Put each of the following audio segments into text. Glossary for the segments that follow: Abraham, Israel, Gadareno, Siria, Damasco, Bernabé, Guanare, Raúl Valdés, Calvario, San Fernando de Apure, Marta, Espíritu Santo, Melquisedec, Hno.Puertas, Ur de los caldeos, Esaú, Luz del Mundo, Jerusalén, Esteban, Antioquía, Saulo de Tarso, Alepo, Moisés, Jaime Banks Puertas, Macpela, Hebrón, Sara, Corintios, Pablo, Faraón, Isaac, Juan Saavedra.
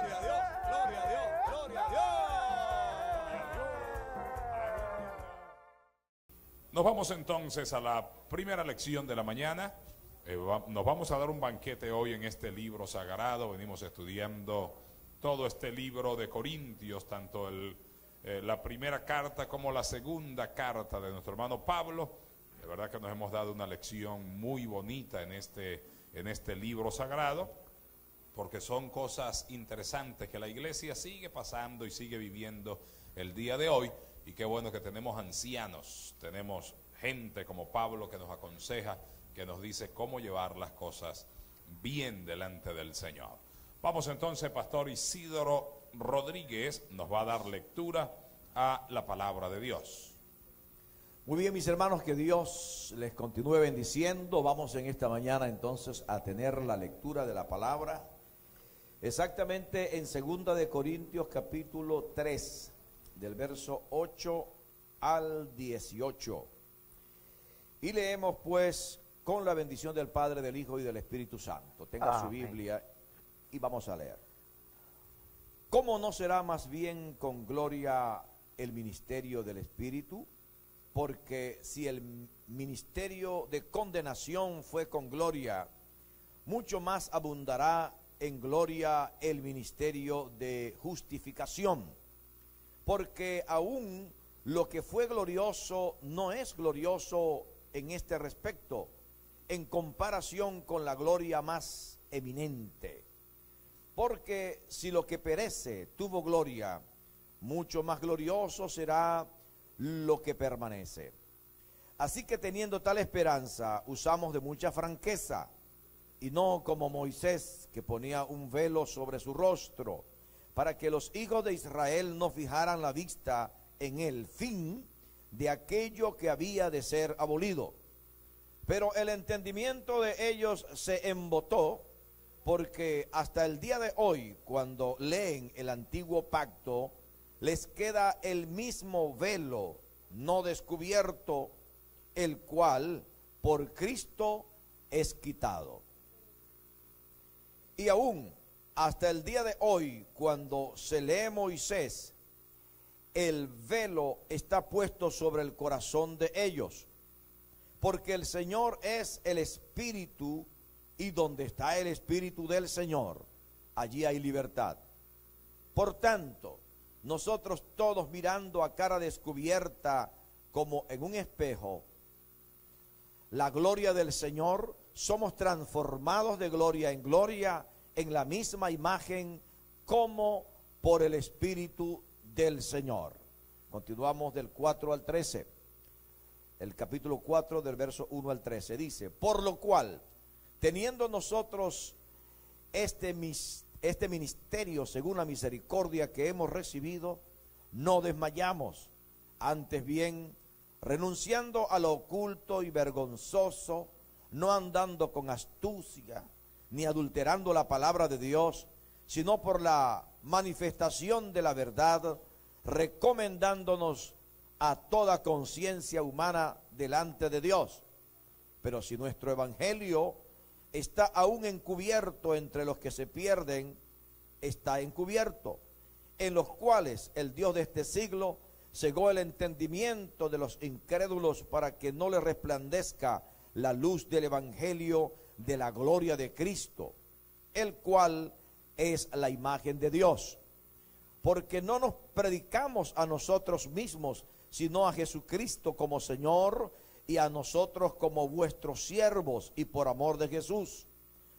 Gloria a Dios, gloria a Dios, gloria a Dios. Nos vamos entonces a la primera lección de la mañana. Nos vamos a dar un banquete hoy en este libro sagrado. Venimos estudiando todo este libro de Corintios, tanto la primera carta como la segunda carta de nuestro hermano Pablo. De verdad que nos hemos dado una lección muy bonita en este libro sagrado, porque son cosas interesantes que la iglesia sigue pasando y sigue viviendo el día de hoy. Y qué bueno que tenemos ancianos, tenemos gente como Pablo que nos aconseja, que nos dice cómo llevar las cosas bien delante del Señor. Vamos entonces, pastor Isidoro Rodríguez nos va a dar lectura a la palabra de Dios. Muy bien, mis hermanos, que Dios les continúe bendiciendo. Vamos en esta mañana entonces a tener la lectura de la palabra, exactamente en 2 de Corintios capítulo 3, del verso 8 al 18. Y leemos pues con la bendición del Padre, del Hijo y del Espíritu Santo. Tenga su Biblia y vamos a leer. ¿Cómo no será más bien con gloria el ministerio del Espíritu? Porque si el ministerio de condenación fue con gloria, mucho más abundará en gloria el ministerio de justificación. Porque aún lo que fue glorioso no es glorioso en este respecto, en comparación con la gloria más eminente. Porque si lo que perece tuvo gloria, mucho más glorioso será lo que permanece. Así que teniendo tal esperanza, usamos de mucha franqueza, y no como Moisés, que ponía un velo sobre su rostro, para que los hijos de Israel no fijaran la vista en el fin de aquello que había de ser abolido. Pero el entendimiento de ellos se embotó, porque hasta el día de hoy, cuando leen el antiguo pacto, les queda el mismo velo no descubierto, el cual por Cristo es quitado. Y aún hasta el día de hoy, cuando se lee Moisés, el velo está puesto sobre el corazón de ellos, porque el Señor es el Espíritu, y donde está el Espíritu del Señor, allí hay libertad. Por tanto, nosotros todos, mirando a cara descubierta como en un espejo la gloria del Señor, somos transformados de gloria en gloria en la misma imagen, como por el Espíritu del Señor. Continuamos del 4 al 13. El capítulo 4 del verso 1 al 13 dice: por lo cual, teniendo nosotros este ministerio, según la misericordia que hemos recibido, no desmayamos. Antes bien, renunciando a lo oculto y vergonzoso, no andando con astucia, ni adulterando la palabra de Dios, sino por la manifestación de la verdad, recomendándonos a toda conciencia humana delante de Dios. Pero si nuestro evangelio está aún encubierto entre los que se pierden, está encubierto, en los cuales el Dios de este siglo cegó el entendimiento de los incrédulos, para que no le resplandezca la luz del evangelio de la gloria de Cristo, el cual es la imagen de Dios. Porque no nos predicamos a nosotros mismos, sino a Jesucristo como Señor, y a nosotros como vuestros siervos, y por amor de Jesús.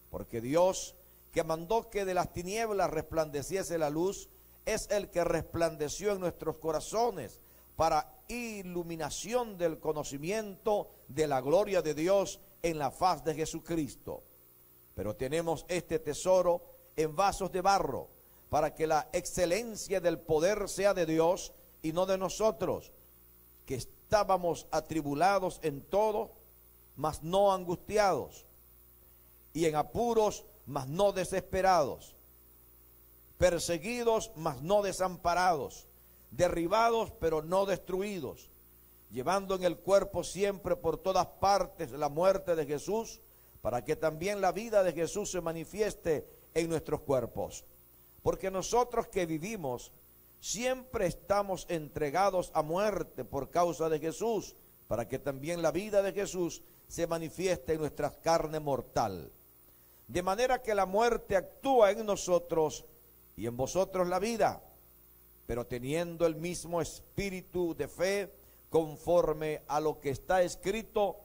Porque Dios, que mandó que de las tinieblas resplandeciese la luz, es el que resplandeció en nuestros corazones para iluminación del conocimiento de la gloria de Dios en la faz de Jesucristo. Pero tenemos este tesoro en vasos de barro, para que la excelencia del poder sea de Dios y no de nosotros, que estábamos atribulados en todo, mas no angustiados, y en apuros, mas no desesperados, perseguidos, mas no desamparados, derribados, pero no destruidos, llevando en el cuerpo siempre por todas partes la muerte de Jesús, para que también la vida de Jesús se manifieste en nuestros cuerpos. Porque nosotros que vivimos siempre estamos entregados a muerte por causa de Jesús, para que también la vida de Jesús se manifieste en nuestra carne mortal. De manera que la muerte actúa en nosotros y en vosotros la vida, pero teniendo el mismo espíritu de fe, conforme a lo que está escrito,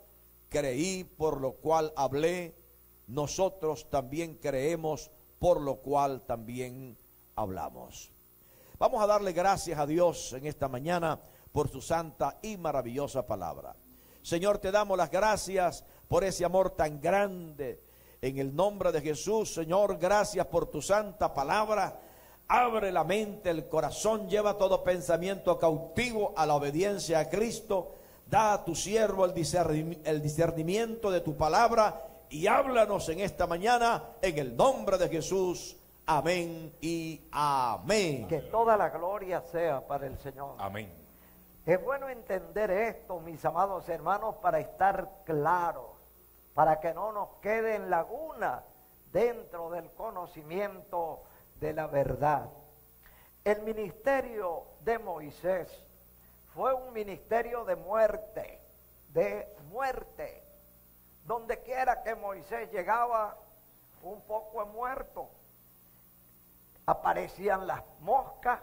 creí por lo cual hablé, nosotros también creemos por lo cual también hablamos. Vamos a darle gracias a Dios en esta mañana por su santa y maravillosa palabra. Señor, te damos las gracias por ese amor tan grande. En el nombre de Jesús, Señor, gracias por tu santa palabra. Abre la mente, el corazón, lleva todo pensamiento cautivo a la obediencia a Cristo. Da a tu siervo el discernimiento de tu palabra y háblanos en esta mañana en el nombre de Jesús. Amén y amén. Que toda la gloria sea para el Señor. Amén. Es bueno entender esto, mis amados hermanos, para estar claros, para que no nos queden lagunas dentro del conocimiento de la verdad. El ministerio de Moisés fue un ministerio de muerte. Donde quiera que Moisés llegaba, un poco muerto. Aparecían las moscas,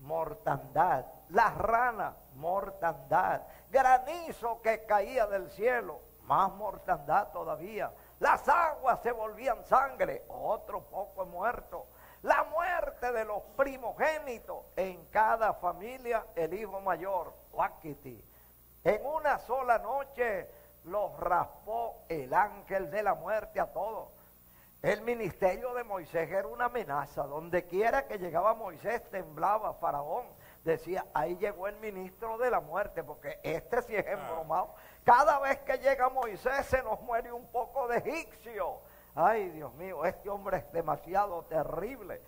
mortandad, las ranas, mortandad, granizo que caía del cielo, más mortandad todavía, las aguas se volvían sangre, otro poco muerto, la muerte de los primogénitos, en cada familia el hijo mayor, Wakiti, en una sola noche los raspó el ángel de la muerte a todos. El ministerio de Moisés era una amenaza. Donde quiera que llegaba Moisés, temblaba Faraón. Decía, ahí llegó el ministro de la muerte, porque este sí es embromado. Cada vez que llega Moisés se nos muere un poco de egipcio. Ay, Dios mío, este hombre es demasiado terrible.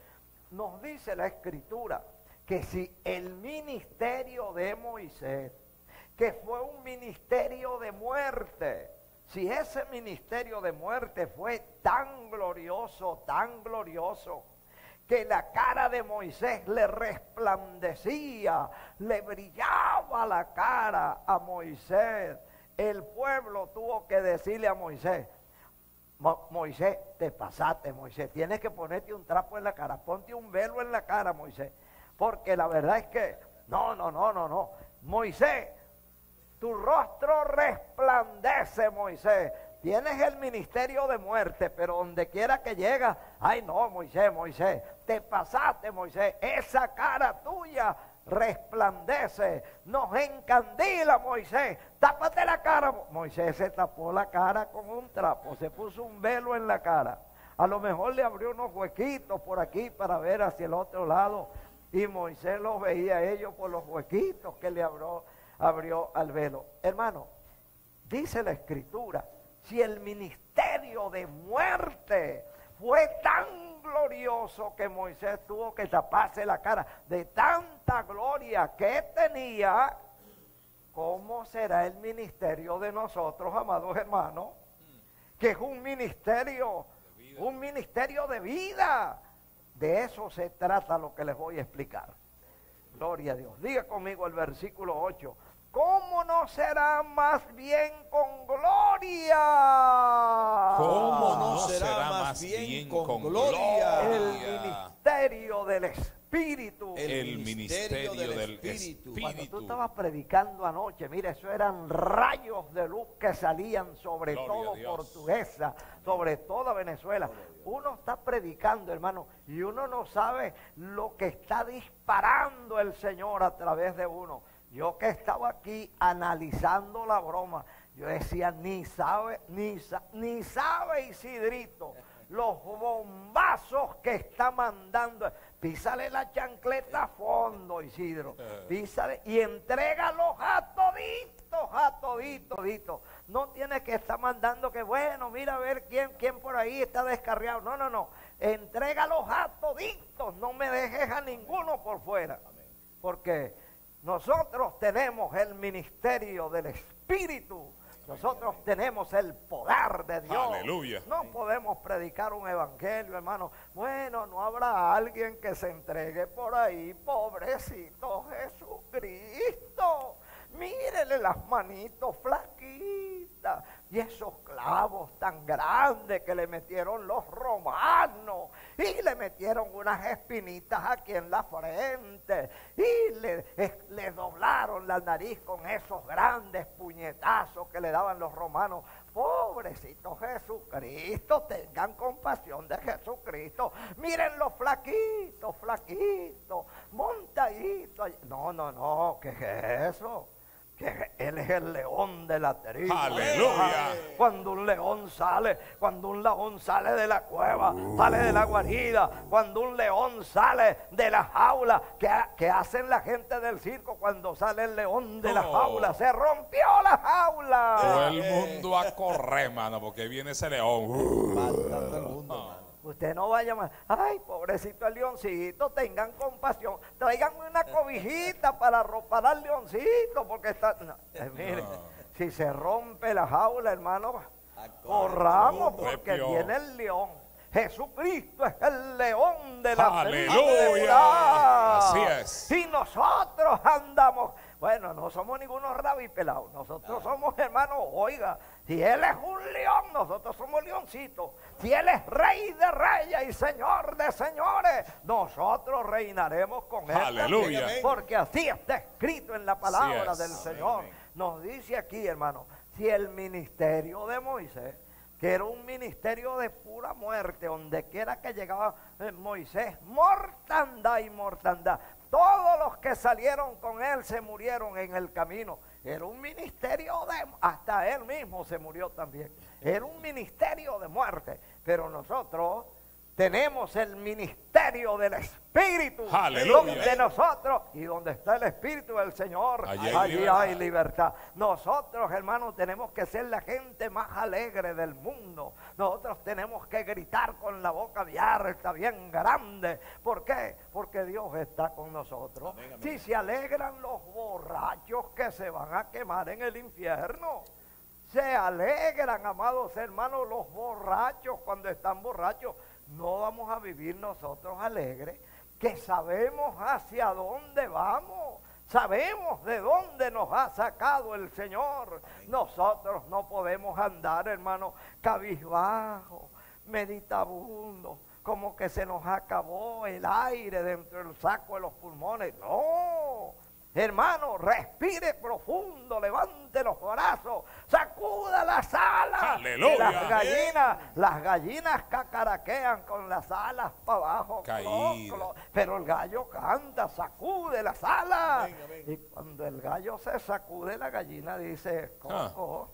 Nos dice la Escritura que si el ministerio de Moisés, que fue un ministerio de muerte, si ese ministerio de muerte fue tan glorioso, que la cara de Moisés le resplandecía, le brillaba la cara a Moisés, el pueblo tuvo que decirle a Moisés, Moisés, te pasaste, Moisés, tienes que ponerte un trapo en la cara, ponte un velo en la cara, Moisés, porque la verdad es que, no, Moisés, tu rostro resplandece, Moisés. Tienes el ministerio de muerte, pero donde quiera que llegas, ay no, Moisés, te pasaste, Moisés. Esa cara tuya resplandece, nos encandila, Moisés. Tápate la cara. Moisés se tapó la cara con un trapo, se puso un velo en la cara. A lo mejor le abrió unos huequitos por aquí para ver hacia el otro lado. Y Moisés los veía a ellos por los huequitos que le abrió al velo. Hermano, dice la Escritura, si el ministerio de muerte fue tan glorioso que Moisés tuvo que taparse la cara de tanta gloria que tenía, ¿cómo será el ministerio de nosotros, amados hermanos? Que es un ministerio de vida. De eso se trata lo que les voy a explicar. Gloria a Dios. Diga conmigo el versículo 8. ¿Cómo no será más bien con gloria? ¿Cómo no será más bien con gloria? El ministerio del Espíritu. El ministerio del Espíritu. Cuando tú estabas predicando anoche, mira, eso eran rayos de luz que salían sobre todo Portuguesa, sobre toda Venezuela. Uno está predicando, hermano, y uno no sabe lo que está disparando el Señor a través de uno. Yo que estaba aquí analizando la broma, yo decía, ni sabe Isidrito los bombazos que está mandando. Písale la chancleta a fondo, Isidro. Písale y entrégalos a toditos. No tienes que estar mandando que, bueno, mira a ver quién por ahí está descarriado. No. Entrégalos a toditos. No me dejes a ninguno por fuera. Porque nosotros tenemos el ministerio del Espíritu Nosotros tenemos el poder de Dios. Aleluya. No podemos predicar un evangelio, hermano. Bueno, no habrá alguien que se entregue por ahí. Pobrecito Jesucristo. Mírele las manitos flaquitas y esos clavos tan grandes que le metieron los romanos, y le metieron unas espinitas aquí en la frente, y le doblaron la nariz con esos grandes puñetazos que le daban los romanos. Pobrecito Jesucristo, tengan compasión de Jesucristo. Miren los flaquitos, flaquitos, montaditos. No, no, no, ¿qué es eso? Que él es el león de la tribu. Aleluya. Cuando un león sale, cuando un león sale de la cueva, sale de la guarida, cuando un león sale de la jaula, que hacen la gente del circo cuando sale el león de la jaula? Se rompió la jaula. Todo el mundo a correr, mano, porque viene ese león. Usted no vaya más. Ay, pobrecito el leoncito, tengan compasión. Traigan una cobijita para arropar al leoncito, porque está... No, mire, si se rompe la jaula, hermano, corramos, porque viene el león. Jesucristo es el león de la aleluya. Así es. Y nosotros andamos... Bueno, no somos ningunos rabipelados. Nosotros somos, hermanos, oiga... Si él es un león, nosotros somos leoncitos. Si él es rey de reyes y señor de señores, nosotros reinaremos con él. Aleluya. Porque así está escrito en la palabra del Señor. Nos dice aquí, hermano, si el ministerio de Moisés, que era un ministerio de pura muerte, donde quiera que llegaba Moisés, mortandad y mortandad. Todos los que salieron con él se murieron en el camino. Era un ministerio de... Hasta él mismo se murió también. Era un ministerio de muerte. Pero nosotros tenemos el ministerio del Espíritu. ¡Aleluya! Donde nosotros, y donde está el Espíritu del Señor, allí hay libertad. Nosotros, hermanos, tenemos que ser la gente más alegre del mundo. Nosotros tenemos que gritar con la boca abierta, bien grande. ¿Por qué? Porque Dios está con nosotros. Amén, amén. Si se alegran los borrachos que se van a quemar en el infierno. Se alegran, amados hermanos, los borrachos cuando están borrachos. No vamos a vivir nosotros alegres, que sabemos hacia dónde vamos. Sabemos de dónde nos ha sacado el Señor. Nosotros no podemos andar, hermano, cabizbajo, meditabundo, como que se nos acabó el aire dentro del saco de los pulmones. No, hermano, respire profundo, levante los brazos, sacuda las alas. ¡Aleluya! Las gallinas cacaraquean con las alas para abajo, pero el gallo canta, sacude las alas. Amén, amén. Y cuando el gallo se sacude, la gallina dice, coco.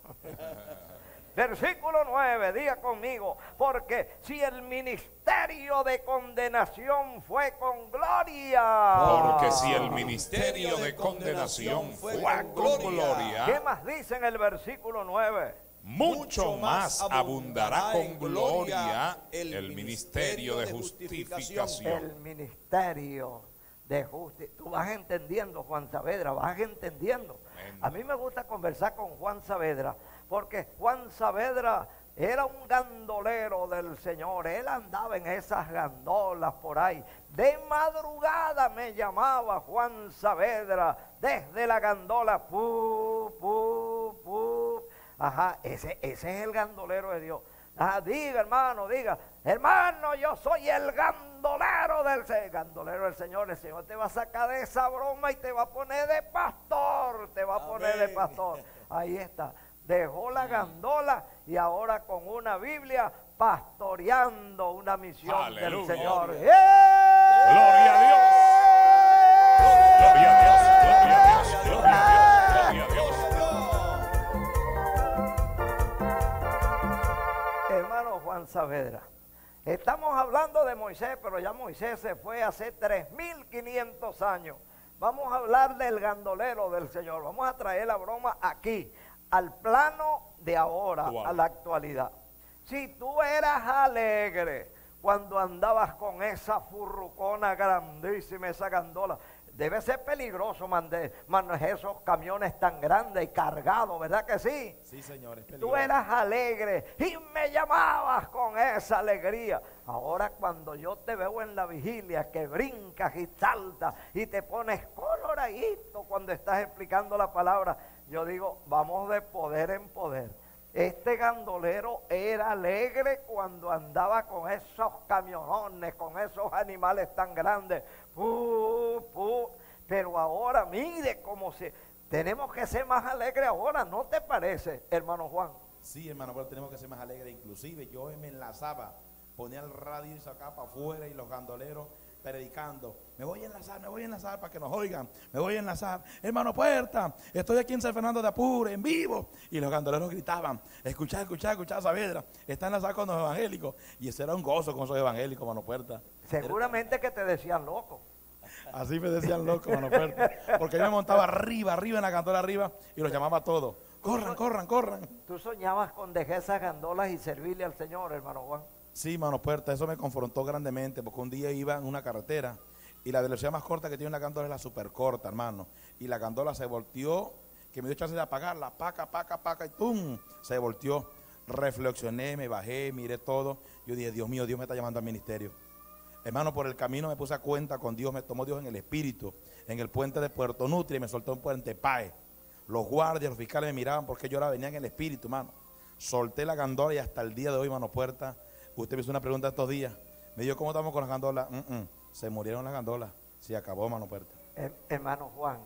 Versículo 9, diga conmigo, porque si el ministerio de condenación fue con gloria. Porque si el ministerio de condenación fue con gloria. ¿Qué más dice en el versículo 9? Mucho más abundará con gloria el ministerio de justificación. El ministerio de justicia. Tú vas entendiendo, Juan Saavedra, vas entendiendo. Amén. A mí me gusta conversar con Juan Saavedra, porque Juan Saavedra era un bandolero del Señor. Él andaba en esas gandolas por ahí. De madrugada me llamaba Juan Saavedra desde la gandola. Pu, pu, pu. Ajá, ese es el bandolero de Dios. Ajá, diga, hermano, diga. Hermano, yo soy el bandolero del Señor. Bandolero del Señor. El Señor te va a sacar de esa broma y te va a poner de pastor. Te va a poner de pastor. Ahí está. Dejó la gandola y ahora con una Biblia pastoreando una misión. Aleluya. Del Señor. ¡Eh! ¡Gloria a Dios! ¡Gloria a Dios! ¡Gloria a Dios! ¡Gloria a Dios! ¡Gloria a Dios! Hermano Juan Saavedra, estamos hablando de Moisés, pero ya Moisés se fue hace 3500 años. Vamos a hablar del bandolero del Señor. Vamos a traer la broma aquí, al plano de ahora, a la actualidad. Si tú eras alegre cuando andabas con esa furrucona grandísima, esa gandola, Debe ser peligroso manejar esos camiones tan grandes y cargados, ¿verdad que sí? Sí, señor, es peligroso. Tú eras alegre y me llamabas con esa alegría. Ahora cuando yo te veo en la vigilia que brincas y saltas y te pones coloradito cuando estás explicando la palabra, yo digo, vamos de poder en poder. Este bandolero era alegre cuando andaba con esos camionones, con esos animales tan grandes. Pero ahora mire cómo se... Tenemos que ser más alegres ahora, ¿no te parece, hermano Juan? Sí, hermano, pero tenemos que ser más alegres. Inclusive yo me enlazaba, ponía el radio y sacaba para afuera y los bandoleros predicando. Me voy a enlazar para que nos oigan. Me voy a enlazar. Hermano Puerta, estoy aquí en San Fernando de Apure, en vivo. Y los gandoleros gritaban, escuchá, escuchá, escuchá, Saavedra. Está enlazado con los evangélicos. Y eso era un gozo con esos evangélicos, hermano Puerta. Seguramente era... que te decían loco. Así me decían loco, hermano Puerta. Porque yo me montaba arriba, en la gandola arriba, y los llamaba a todos. Corran, corran, corran. Tú soñabas con dejar esas gandolas y servirle al Señor, hermano Juan. Sí, hermano Puerta, eso me confrontó grandemente, porque un día iba en una carretera y la velocidad más corta que tiene una gandola es la super corta, hermano. Y la gandola se volteó, que me dio chance de apagarla, paca, y ¡pum! Se volteó. Reflexioné, me bajé, miré todo. Yo dije, Dios mío, Dios me está llamando al ministerio. Hermano, por el camino me puse a cuenta con Dios, me tomó Dios en el espíritu, en el puente de Puerto Nutria y me soltó en Puente Pae. Los guardias, los fiscales me miraban porque yo ahora venía en el espíritu, hermano. Solté la gandola y hasta el día de hoy, hermano Puerta, usted me hizo una pregunta estos días. Me dijo, ¿cómo estamos con las gandolas? Se murieron las gandolas. Se acabó, hermano Puerta. Hermano Juan.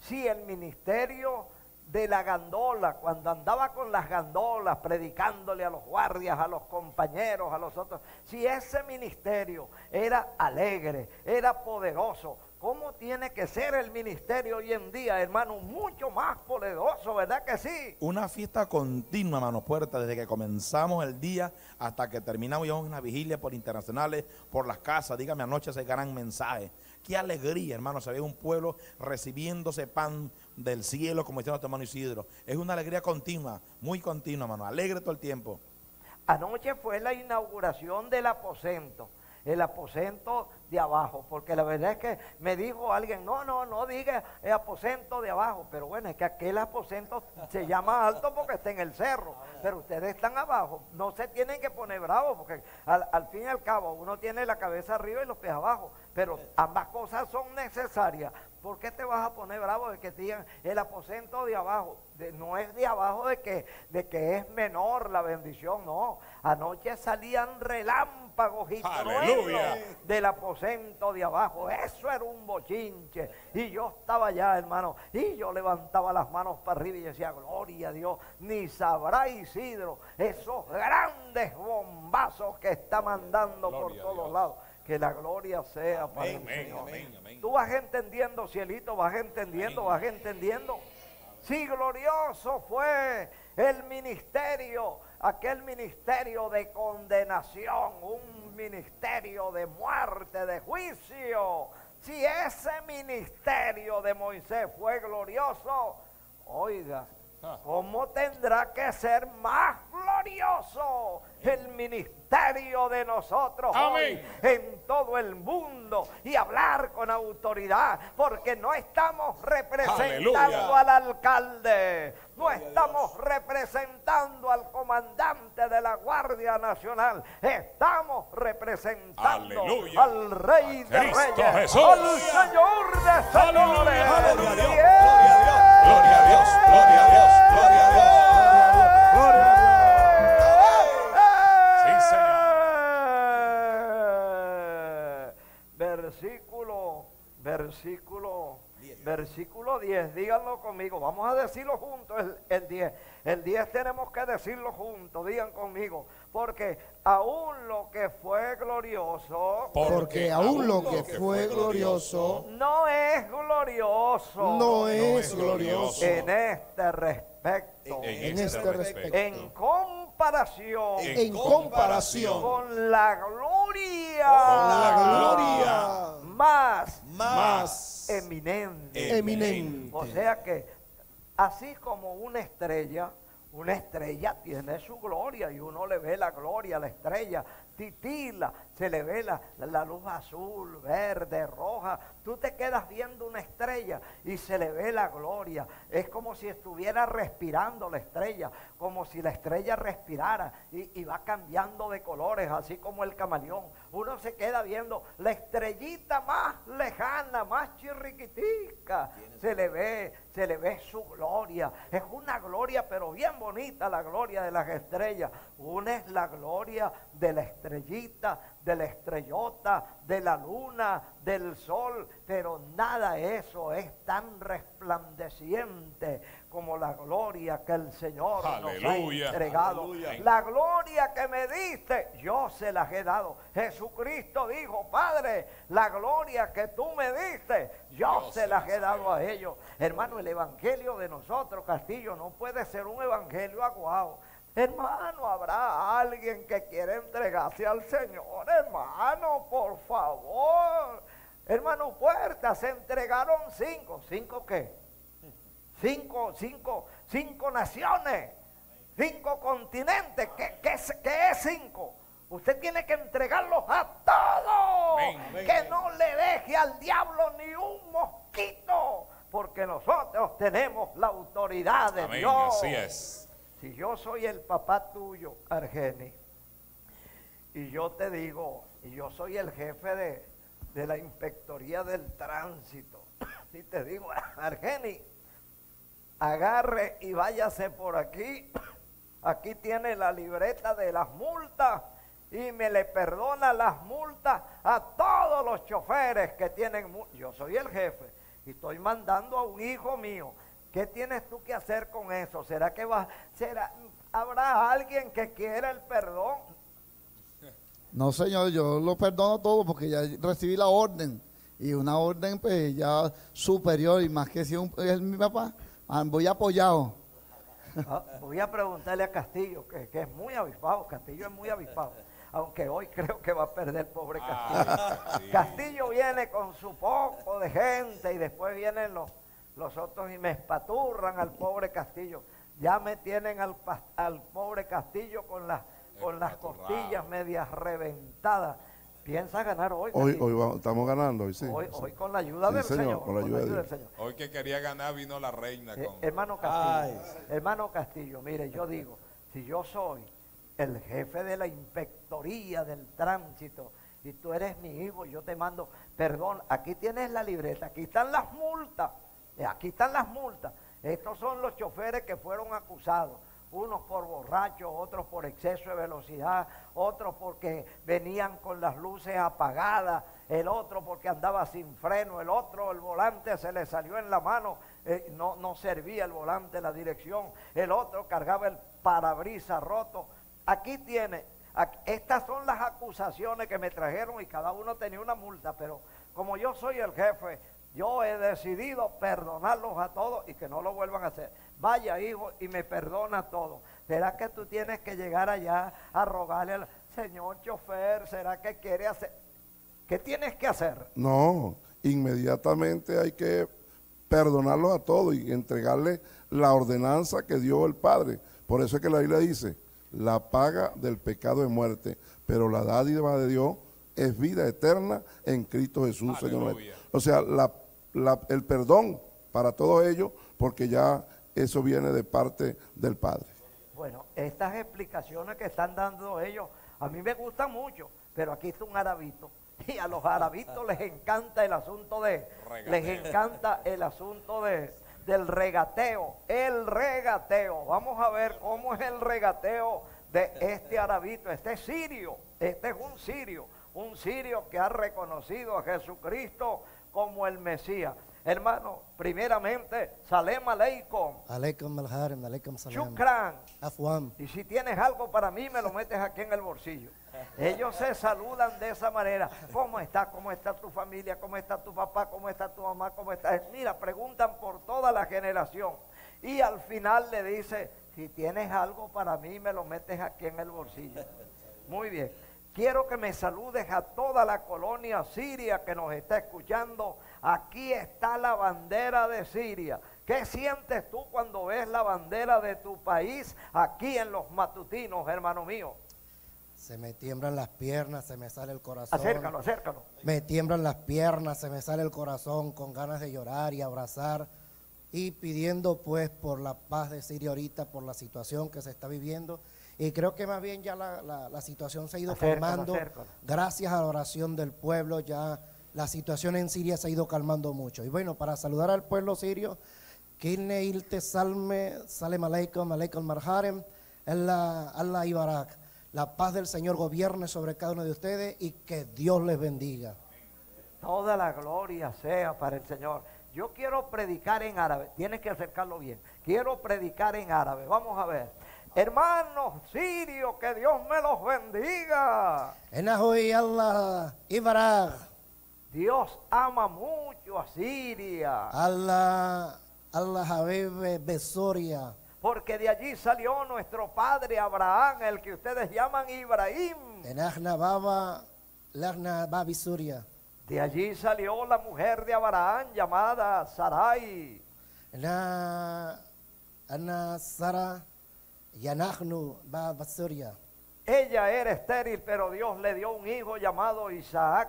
Sí, el ministerio de la gandola, cuando andaba con las gandolas, predicándole a los guardias, a los compañeros, a los otros. Sí, ese ministerio era alegre, era poderoso. ¿Cómo tiene que ser el ministerio hoy en día, hermano? Mucho más poderoso, ¿verdad que sí? Una fiesta continua, hermano Puerta, desde que comenzamos el día hasta que terminamos. Llevamos una vigilia por internacionales, por las casas. Dígame, anoche se ganan mensajes. Qué alegría, hermano. Se ve un pueblo recibiéndose pan del cielo, como decía nuestro hermano Isidoro. Es una alegría continua, muy continua, hermano. Alegre todo el tiempo. Anoche fue la inauguración del aposento. El aposento de abajo, porque la verdad es que me dijo alguien, no diga el aposento de abajo, pero bueno, es que aquel aposento se llama alto porque está en el cerro, pero ustedes están abajo, no se tienen que poner bravos, porque al fin y al cabo uno tiene la cabeza arriba y los pies abajo, pero ambas cosas son necesarias. ¿Por qué te vas a poner bravo de que te digan el aposento de abajo? No es de abajo de que es menor la bendición, no. Anoche salían relámpagos y truenos del aposento de abajo. Eso era un bochinche. Y yo estaba allá, hermano, y yo levantaba las manos para arriba y decía, gloria a Dios, ni sabrá Isidro esos grandes bombazos que está mandando gloria por todos lados. Que la gloria sea amén, para el Señor. Amén. Tú vas entendiendo, cielito, vas entendiendo. Sí, glorioso fue el ministerio, aquel ministerio de condenación, un ministerio de muerte, de juicio. Si ese ministerio de Moisés fue glorioso, oiga, ¿cómo tendrá que ser más glorioso el ministerio de nosotros hoy en todo el mundo? Y hablar con autoridad, porque no estamos representando al alcalde, no estamos representando al comandante de la Guardia Nacional, estamos representando al Rey de Reyes, Jesús, al Señor de señores. Gloria a Dios, gloria a Dios, gloria a Dios, gloria a Dios. Sí, Señor. Versículo 10, díganlo conmigo, vamos a decirlo juntos, el 10. El 10 tenemos que decirlo juntos, digan conmigo. Porque aún lo que fue glorioso, no es glorioso, en este respecto, en comparación, con la gloria, más eminente. O sea que así como una estrella tiene su gloria y uno le ve la gloria a la estrella, titila, se le ve la luz azul, verde, roja. Tú te quedas viendo una estrella y se le ve la gloria. Es como si estuviera respirando la estrella, como si la estrella respirara y va cambiando de colores, así como el camaleón. Uno se queda viendo la estrellita más lejana, más chirriquitica. Se le ve su gloria. Es una gloria, pero bien bonita, la gloria de las estrellas. Una es la gloria de la estrellita, de la estrellota, de la luna, del sol, pero nada de eso es tan resplandeciente como la gloria que el Señor nos ha entregado. Aleluya. La gloria que me diste, yo se las he dado. Jesucristo dijo: Padre, la gloria que tú me diste, yo se las he dado a ellos. Hermano, el evangelio de nosotros, Castillo, no puede ser un evangelio aguado. Hermano, habrá alguien que quiera entregarse al Señor. Hermano, por favor. Hermano Puertas, se entregaron cinco. ¿Cinco qué? Cinco naciones. Cinco continentes. ¿Qué es cinco? Usted tiene que entregarlos a todos. Que no le deje al diablo ni un mosquito. Porque nosotros tenemos la autoridad de Dios. Así es. Si yo soy el papá tuyo, Argeni, y yo te digo, y yo soy el jefe de la inspectoría del tránsito, y te digo: Argeni, agarre y váyase por aquí, aquí tiene la libreta de las multas, y me le perdona las multas a todos los choferes que tienen multas. Yo soy el jefe, y estoy mandando a un hijo mío. ¿Qué tienes tú que hacer con eso? ¿Será que va? ¿Habrá alguien que quiera el perdón? No, señor, yo lo perdono todo porque ya recibí la orden. Y una orden pues ya superior, y más que si es mi papá, voy apoyado. Voy a preguntarle a Castillo, que es muy avispado. Castillo es muy avispado. Aunque hoy creo que va a perder, pobre Castillo. Sí. Castillo viene con su poco de gente y después vienen los otros y me espaturran al pobre Castillo. Ya me tienen al pobre Castillo con las costillas medias reventadas. Piensa ganar hoy. Hoy estamos ganando, hoy sí. Hoy con la ayuda del Señor. Hoy que quería ganar vino la reina. Hermano Castillo, hermano Castillo, mire, yo digo, si yo soy el jefe de la inspectoría del tránsito, y tú eres mi hijo, yo te mando, perdón, aquí tienes la libreta, aquí están las multas. Aquí están las multas. Estos son los choferes que fueron acusados. Unos por borrachos, otros por exceso de velocidad, otros porque venían con las luces apagadas, el otro porque andaba sin freno, el otro el volante se le salió en la mano, no servía el volante, la dirección, el otro cargaba el parabrisas roto. Aquí tiene, estas son las acusaciones que me trajeron y cada uno tenía una multa, pero como yo soy el jefe, yo he decidido perdonarlos a todos y que no lo vuelvan a hacer. Vaya, hijo, y me perdona a todos. ¿Será que tú tienes que llegar allá a rogarle al señor chofer? ¿Será que quiere hacer? ¿Qué tienes que hacer? No, inmediatamente hay que perdonarlos a todos y entregarle la ordenanza que dio el Padre. Por eso es que la Biblia dice: la paga del pecado es muerte, pero la dádiva de Dios es vida eterna en Cristo Jesús, Señor. O sea, el perdón para todos ellos, porque ya eso viene de parte del Padre. Bueno, estas explicaciones que están dando ellos, a mí me gustan mucho, pero aquí está un arabito, y a los arabitos les encanta el asunto del regateo, el regateo. Vamos a ver cómo es el regateo de este arabito. Este es sirio, este es un sirio que ha reconocido a Jesucristo como el Mesías. Hermano, primeramente, Salem aleikum. Aleikum al-harim, aleikum salam. Shukran. Afwan. Y si tienes algo para mí, me lo metes aquí en el bolsillo. Ellos se saludan de esa manera. ¿Cómo está? ¿Cómo está tu familia? ¿Cómo está tu papá? ¿Cómo está tu mamá? ¿Cómo está? Mira, preguntan por toda la generación. Y al final le dice: si tienes algo para mí, me lo metes aquí en el bolsillo. Muy bien. Quiero que me saludes a toda la colonia siria que nos está escuchando. Aquí está la bandera de Siria. ¿Qué sientes tú cuando ves la bandera de tu país aquí en Los Matutinos, hermano mío? Se me tiemblan las piernas, se me sale el corazón. Acércalo, acércalo. Me tiemblan las piernas, se me sale el corazón con ganas de llorar y abrazar. Y pidiendo pues por la paz de Siria ahorita, por la situación que se está viviendo. Y creo que más bien ya la situación se ha ido calmando. Gracias a la oración del pueblo, ya la situación en Siria se ha ido calmando mucho. Y bueno, para saludar al pueblo sirio, Kirne Ilte Salme, Salem Aleikum, Aleikum Marharem, Allah Ibarak. La paz del Señor gobierne sobre cada uno de ustedes y que Dios les bendiga. Toda la gloria sea para el Señor. Yo quiero predicar en árabe. Tienes que acercarlo bien. Quiero predicar en árabe. Vamos a ver. Hermanos sirios, que Dios me los bendiga. Dios ama mucho a Siria. Allah Habib Besoria. Porque de allí salió nuestro padre Abraham, el que ustedes llaman Ibrahim. De allí salió la mujer de Abraham llamada Sarai. Ella era estéril, pero Dios le dio un hijo llamado Isaac.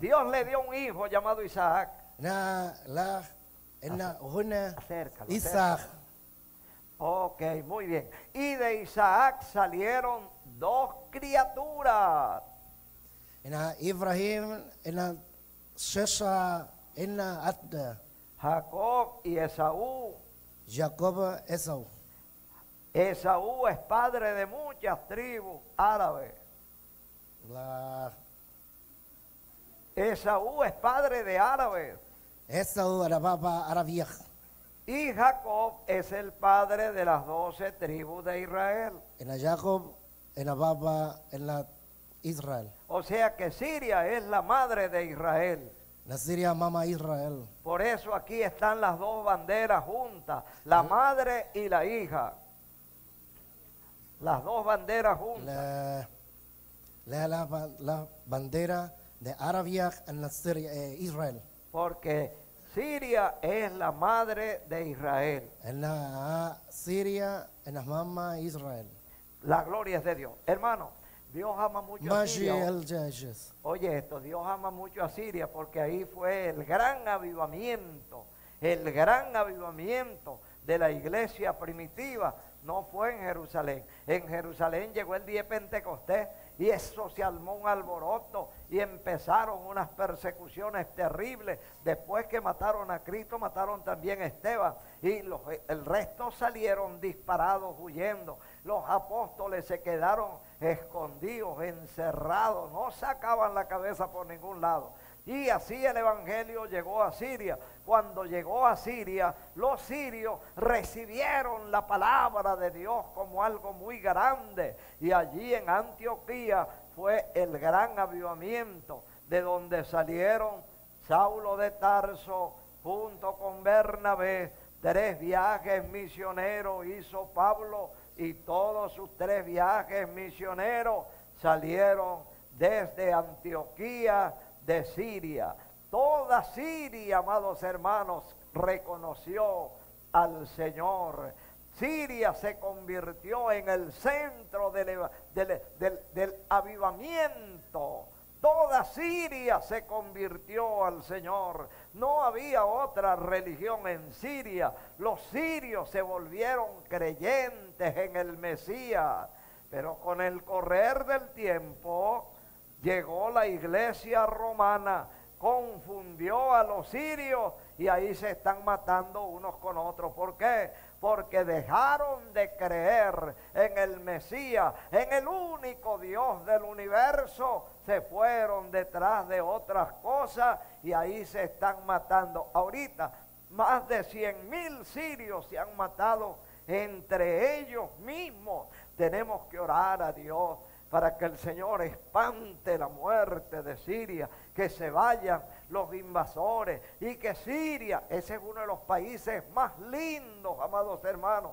Dios le dio un hijo llamado Isaac. Acércalo, Isaac. Ok, muy bien. Y de Isaac salieron dos criaturas. Ibrahim, Jacob y Esaú. Esaú es padre de muchas tribus árabes. Esaú es padre de árabes. Y Jacob es el padre de las 12 tribus de Israel. O sea que Siria es la madre de Israel. Por eso aquí están las dos banderas juntas, la madre y la hija. Las dos banderas juntas. La bandera de Arabia en Israel. Porque Siria es la madre de Israel. En la Siria, en las mamás de Israel. La gloria es de Dios. Hermano, Dios ama mucho a Siria. Oye esto, Dios ama mucho a Siria porque ahí fue el gran avivamiento de la iglesia primitiva. No fue en Jerusalén. En Jerusalén llegó el día de Pentecostés y eso se armó un alboroto y empezaron unas persecuciones terribles. Después que mataron a Cristo, mataron también a Esteban y el resto salieron disparados huyendo. Los apóstoles se quedaron escondidos, encerrados, no sacaban la cabeza por ningún lado. Y así el evangelio llegó a Siria. Cuando llegó a Siria, los sirios recibieron la palabra de Dios como algo muy grande. Y allí en Antioquía fue el gran avivamiento, de donde salieron Saulo de Tarso junto con Bernabé. 3 viajes misioneros hizo Pablo, y todos sus 3 viajes misioneros salieron desde Antioquía de Siria. Toda Siria, amados hermanos, reconoció al Señor. Siria se convirtió en el centro del avivamiento. Toda Siria se convirtió al Señor. No había otra religión en Siria. Los sirios se volvieron creyentes en el Mesías. Pero con el correr del tiempo llegó la iglesia romana, confundió a los sirios y ahí se están matando unos con otros. ¿Por qué? Porque dejaron de creer en el Mesías, en el único Dios del universo. Se fueron detrás de otras cosas y ahí se están matando. Ahorita más de 100.000 sirios se han matado entre ellos mismos. Tenemos que orar a Dios para que el Señor espante la muerte de Siria, que se vayan los invasores y que Siria, ese es uno de los países más lindos, amados hermanos,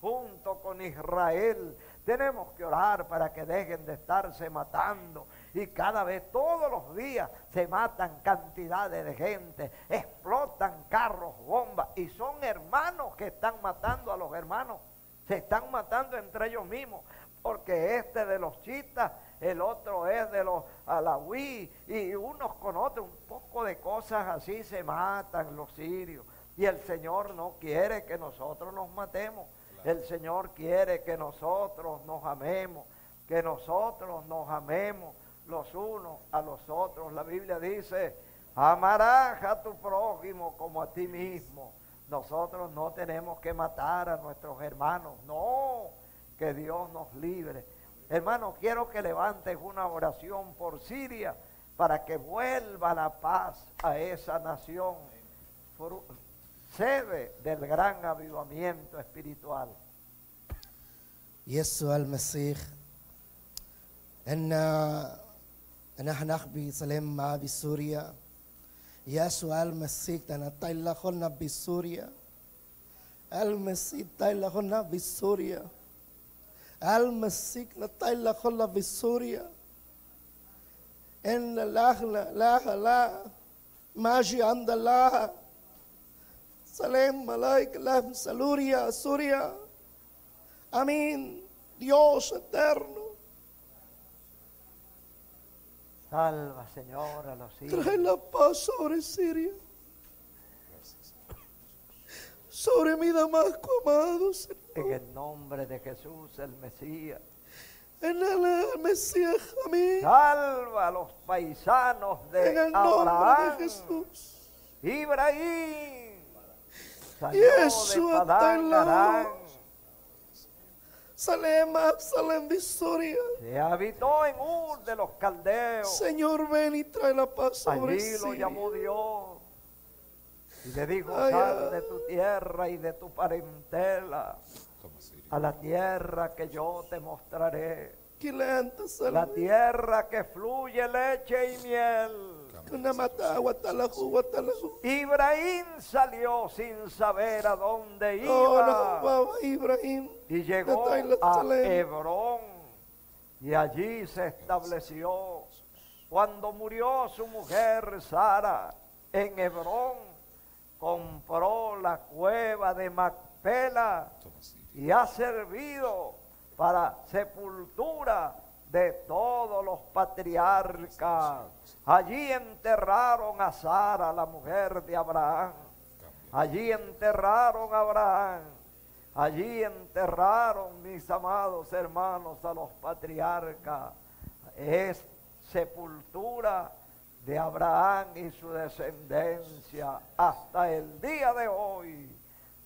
junto con Israel. Tenemos que orar para que dejen de estarse matando. Y cada vez, todos los días, se matan cantidades de gente, explotan carros, bombas, y son hermanos que están matando a los hermanos. se están matando entre ellos mismos, porque este de los chiitas, el otro es de los alawí, y unos con otros, un poco de cosas así se matan los sirios. Y el Señor no quiere que nosotros nos matemos, el Señor quiere que nosotros nos amemos, los unos a los otros. La Biblia dice, amarás a tu prójimo como a ti mismo. Nosotros no tenemos que matar a nuestros hermanos, no, que Dios nos libre. Hermanos, quiero que levantes una oración por Siria para que vuelva la paz a esa nación, sede del gran avivamiento espiritual. يسوع المسيح أن نحن نخبي سلام مع بسوريا. يسوع المسيح تنطيل لنا بسوريا. المسيح تنطيل لنا بسوريا. المسيح تنطيل لنا بسوريا. إن لا لا لا ماجي عند الله. Salem, Malaik, Lam, Saluria, Suria. Amén. Dios eterno. Salva, Señor, a los sirios. Trae la paz sobre Siria. Sobre mi Damasco, amado Señor. En el nombre de Jesús, el Mesías. En el Mesías, amén. Salva a los paisanos de Abraham. En el nombre de Jesús. Ibrahim. Yeshua Taylor, Salem, Absalem de Soria. Se habitó en Ur de los caldeos. Señor, ven y trae la paz sobre Siria. Allí lo llamó Dios y le dijo, sal de tu tierra y de tu parentela a la tierra que yo te mostraré, la tierra que fluye leche y miel. Ibrahim salió sin saber a dónde iba y llegó a Hebrón y allí se estableció. Cuando murió su mujer Sara en Hebrón, compró la cueva de Macpela y ha servido para sepultura de todos los patriarcas. Allí enterraron a Sara, la mujer de Abraham. Allí enterraron a Abraham. Allí enterraron, mis amados hermanos, a los patriarcas. Es sepultura de Abraham y su descendencia hasta el día de hoy.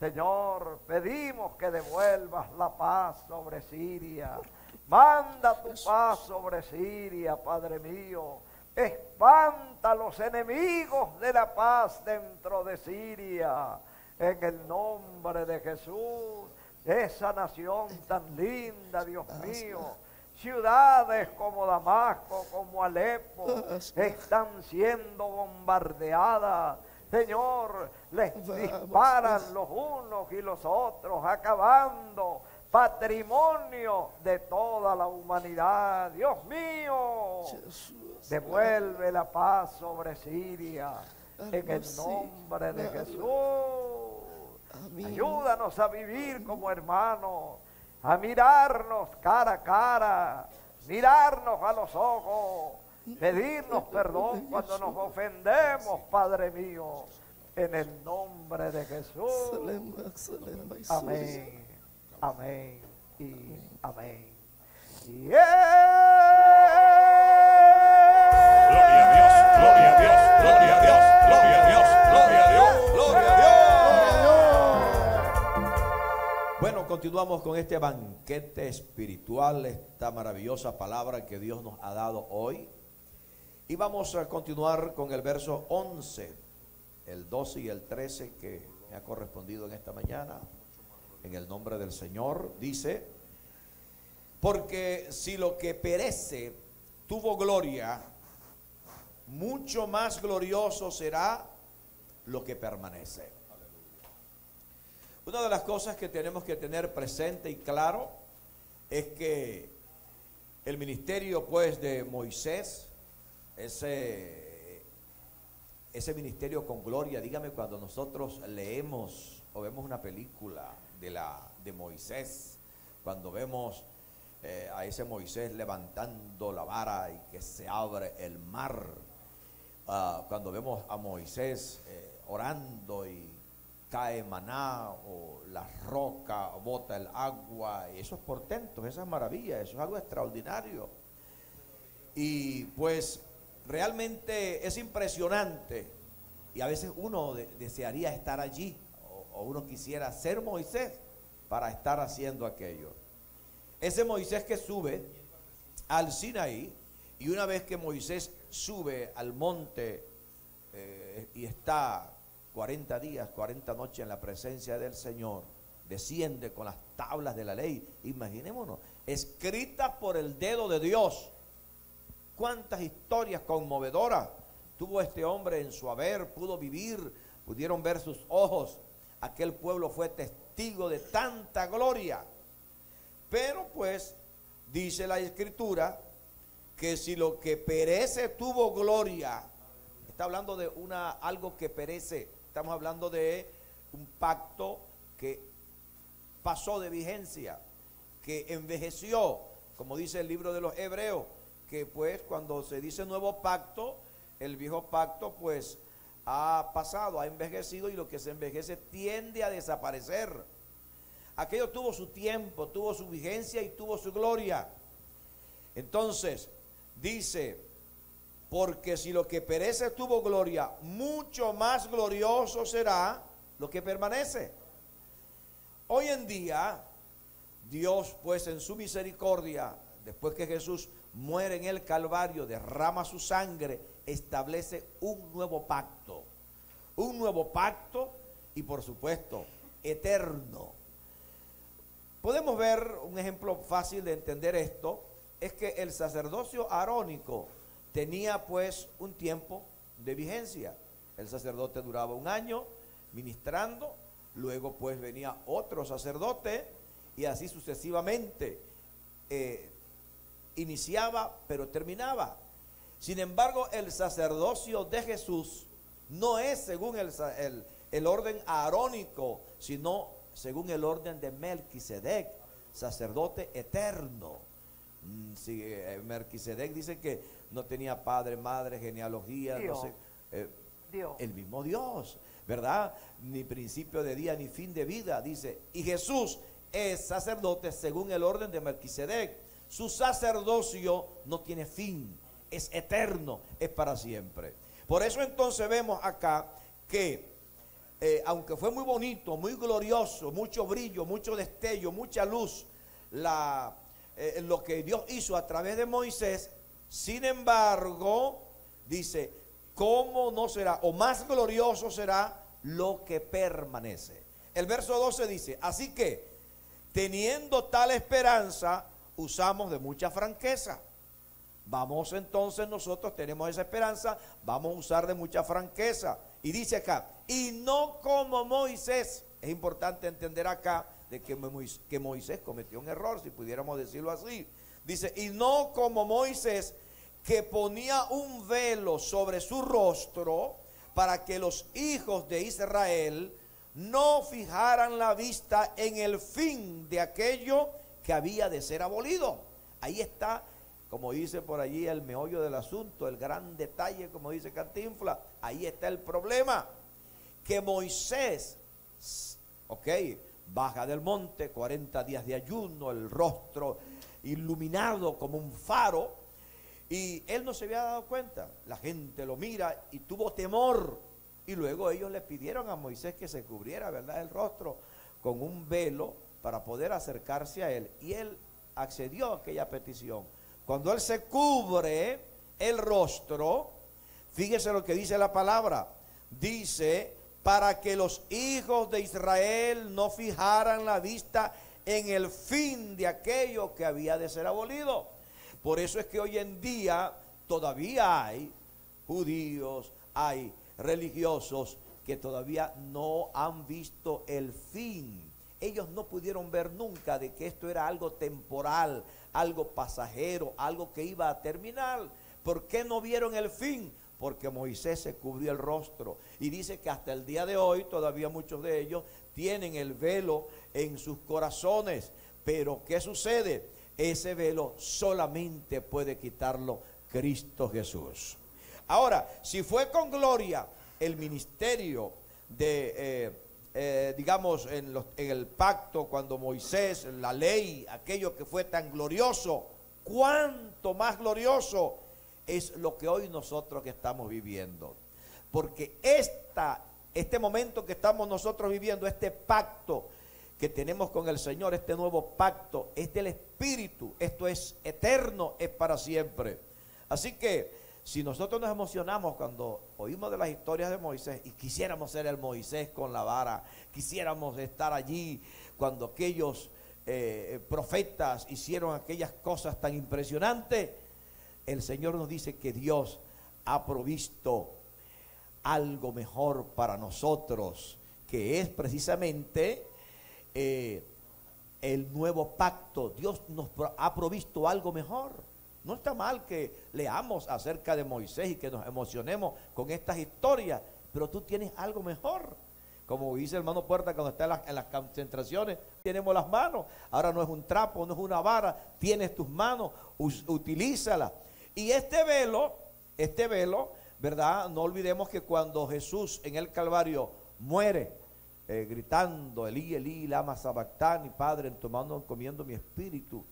Señor, pedimos que devuelvas la paz sobre Siria. Manda tu paz sobre Siria, Padre mío. Espanta a los enemigos de la paz dentro de Siria. En el nombre de Jesús, esa nación tan linda, Dios mío. Ciudades como Damasco, como Alepo, están siendo bombardeadas. Señor, les disparan los unos y los otros, acabando patrimonio de toda la humanidad. Dios mío, devuelve la paz sobre Siria en el nombre de Jesús. Ayúdanos a vivir como hermanos, a mirarnos cara a cara, mirarnos a los ojos, pedirnos perdón cuando nos ofendemos, Padre mío, en el nombre de Jesús. Amén. Amén y amén. Gloria a Dios, gloria a Dios, gloria a Dios, gloria a Dios, gloria a Dios, gloria a Dios. Bueno, continuamos con este banquete espiritual, esta maravillosa palabra que Dios nos ha dado hoy. Y vamos a continuar con el verso 11, el 12 y el 13 que me ha correspondido en esta mañana. En el nombre del Señor dice, porque si lo que perece tuvo gloria, mucho más glorioso será lo que permanece. Una de las cosas que tenemos que tener presente y claro es que el ministerio, pues, de Moisés, ese ministerio con gloria, dígame cuando nosotros leemos o vemos una película de la de Moisés, cuando vemos a ese Moisés levantando la vara y que se abre el mar, cuando vemos a Moisés orando y cae maná o la roca bota el agua, esos portentos, esas maravillas, eso es algo extraordinario. Y pues realmente es impresionante, y a veces uno desearía estar allí, o uno quisiera ser Moisés para estar haciendo aquello. Ese Moisés que sube al Sinaí, y una vez que Moisés sube al monte y está 40 días, 40 noches en la presencia del Señor, desciende con las tablas de la ley, imaginémonos, escritas por el dedo de Dios. Cuántas historias conmovedoras tuvo este hombre en su haber, pudo vivir, pudieron ver sus ojos. Aquel pueblo fue testigo de tanta gloria. Pero pues dice la Escritura que si lo que perece tuvo gloria, está hablando de algo que perece, estamos hablando de un pacto que pasó de vigencia, que envejeció, como dice el libro de los Hebreos, que pues cuando se dice nuevo pacto, el viejo pacto pues ha pasado, ha envejecido, y lo que se envejece tiende a desaparecer. Aquello tuvo su tiempo, tuvo su vigencia y tuvo su gloria. Entonces dice, porque si lo que perece tuvo gloria, mucho más glorioso será lo que permanece. Hoy en día Dios pues en su misericordia, después que Jesús muere en el Calvario, derrama su sangre, establece un nuevo pacto. Un nuevo pacto y por supuesto eterno. Podemos ver un ejemplo fácil de entender esto, es que el sacerdocio arónico tenía pues un tiempo de vigencia. El sacerdote duraba un año ministrando, luego pues venía otro sacerdote y así sucesivamente. Iniciaba pero terminaba. Sin embargo, el sacerdocio de Jesús no es según el orden arónico, sino según el orden de Melquisedec, sacerdote eterno. Si, Melquisedec dice que no tenía padre, madre, genealogía, Dios, no sé, Dios, el mismo Dios, ¿verdad? Ni principio de día ni fin de vida, dice. Y Jesús es sacerdote según el orden de Melquisedec. Su sacerdocio no tiene fin, es eterno, es para siempre. Por eso entonces vemos acá que aunque fue muy bonito, muy glorioso, mucho brillo, mucho destello, mucha luz, lo que Dios hizo a través de Moisés, sin embargo, dice, ¿cómo no será? O más glorioso será lo que permanece. El verso 12 dice, así que teniendo tal esperanza, usamos de mucha franqueza. Vamos entonces, nosotros tenemos esa esperanza, vamos a usar de mucha franqueza. Y dice acá, y no como Moisés. Es importante entender acá de que Moisés cometió un error, si pudiéramos decirlo así. Dice, y no como Moisés, que ponía un velo sobre su rostro para que los hijos de Israel no fijaran la vista en el fin de aquello que había de ser abolido. Ahí está, como dice por allí, el meollo del asunto, el gran detalle, como dice Cantinflas. Ahí está el problema, que Moisés, ok, baja del monte, 40 días de ayuno, el rostro iluminado como un faro, y él no se había dado cuenta. La gente lo mira y tuvo temor, y luego ellos le pidieron a Moisés que se cubriera, ¿verdad?, el rostro con un velo para poder acercarse a él, y él accedió a aquella petición. Cuando él se cubre el rostro, fíjese lo que dice la palabra, dice, para que los hijos de Israel no fijaran la vista en el fin de aquello que había de ser abolido. Por eso es que hoy en día todavía hay judíos, hay religiosos que todavía no han visto el fin. Ellos no pudieron ver nunca de que esto era algo temporal, algo pasajero, algo que iba a terminar. ¿Por qué no vieron el fin? porque Moisés se cubrió el rostro. Y dice que hasta el día de hoy todavía muchos de ellos tienen el velo en sus corazones. Pero ¿qué sucede? Ese velo solamente puede quitarlo Cristo Jesús. Ahora, si fue con gloria el ministerio de, digamos, en el pacto, cuando Moisés, la ley, aquello que fue tan glorioso, cuánto más glorioso es lo que hoy nosotros que estamos viviendo. Porque este momento que estamos nosotros viviendo, este pacto que tenemos con el Señor, este nuevo pacto, es del Espíritu, esto es eterno, es para siempre. Así que si nosotros nos emocionamos cuando oímos de las historias de Moisés y quisiéramos ser el Moisés con la vara, quisiéramos estar allí cuando aquellos profetas hicieron aquellas cosas tan impresionantes, el Señor nos dice que Dios ha provisto algo mejor para nosotros, que es precisamente el nuevo pacto. Dios nos ha provisto algo mejor. No está mal que leamos acerca de Moisés y que nos emocionemos con estas historias, pero tú tienes algo mejor. Como dice el hermano Puerta cuando está en las concentraciones, tenemos las manos. Ahora no es un trapo, no es una vara, tienes tus manos, utilízalas. Y este velo, ¿verdad? No olvidemos que cuando Jesús en el Calvario muere, gritando, Elí, Elí, lama sabactani, Padre, en tu mano encomiendo mi espíritu,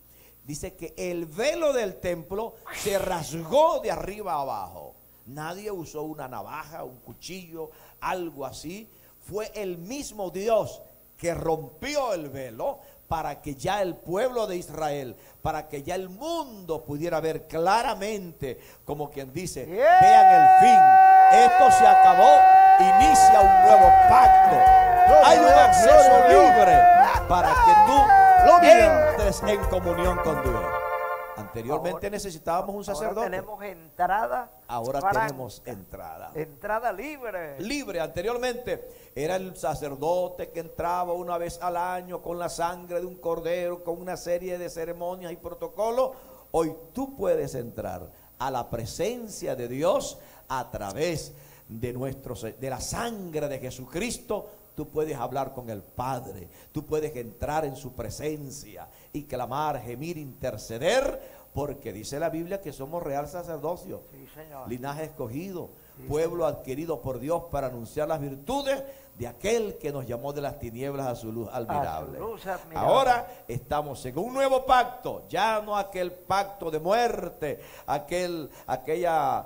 dice que el velo del templo se rasgó de arriba a abajo. Nadie usó una navaja, un cuchillo, algo así. Fue el mismo Dios que rompió el velo para que ya el pueblo de Israel, para que ya el mundo pudiera ver claramente, como quien dice, vean el fin. Esto se acabó, inicia un nuevo pacto. Hay un acceso libre para que tú entres en comunión con Dios. Anteriormente necesitábamos un sacerdote. Ahora tenemos entrada. Ahora tenemos entrada. Entrada libre. Libre. Anteriormente era el sacerdote que entraba una vez al año con la sangre de un cordero, con una serie de ceremonias y protocolos. Hoy tú puedes entrar a la presencia de Dios a través de la sangre de Jesucristo. Tú puedes hablar con el Padre, tú puedes entrar en su presencia y clamar, gemir, interceder, porque dice la Biblia que somos real sacerdocio, sí, señor, linaje escogido, sí, pueblo señor, adquirido por Dios para anunciar las virtudes de aquel que nos llamó de las tinieblas a su luz admirable. Ahora estamos en un nuevo pacto, ya no aquel pacto de muerte, aquella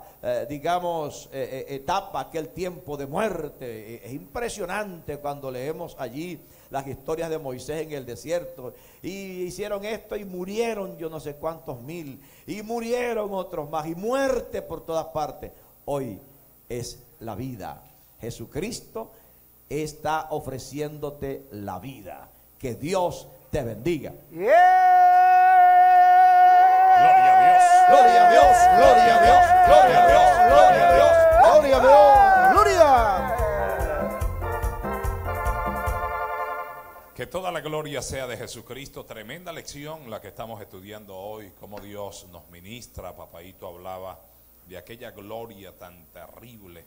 etapa, aquel tiempo de muerte. Es impresionante cuando leemos allí las historias de Moisés en el desierto. Y hicieron esto y murieron yo no sé cuántos mil, y murieron otros más, y muerte por todas partes. Hoy es la vida. Jesucristo está ofreciéndote la vida. Que Dios te bendiga. Gloria a Dios, gloria a Dios, gloria a Dios, gloria a Dios, gloria a Dios, gloria a Dios, gloria. Que toda la gloria sea de Jesucristo. Tremenda lección la que estamos estudiando hoy, cómo Dios nos ministra. Papaíto hablaba de aquella gloria tan terrible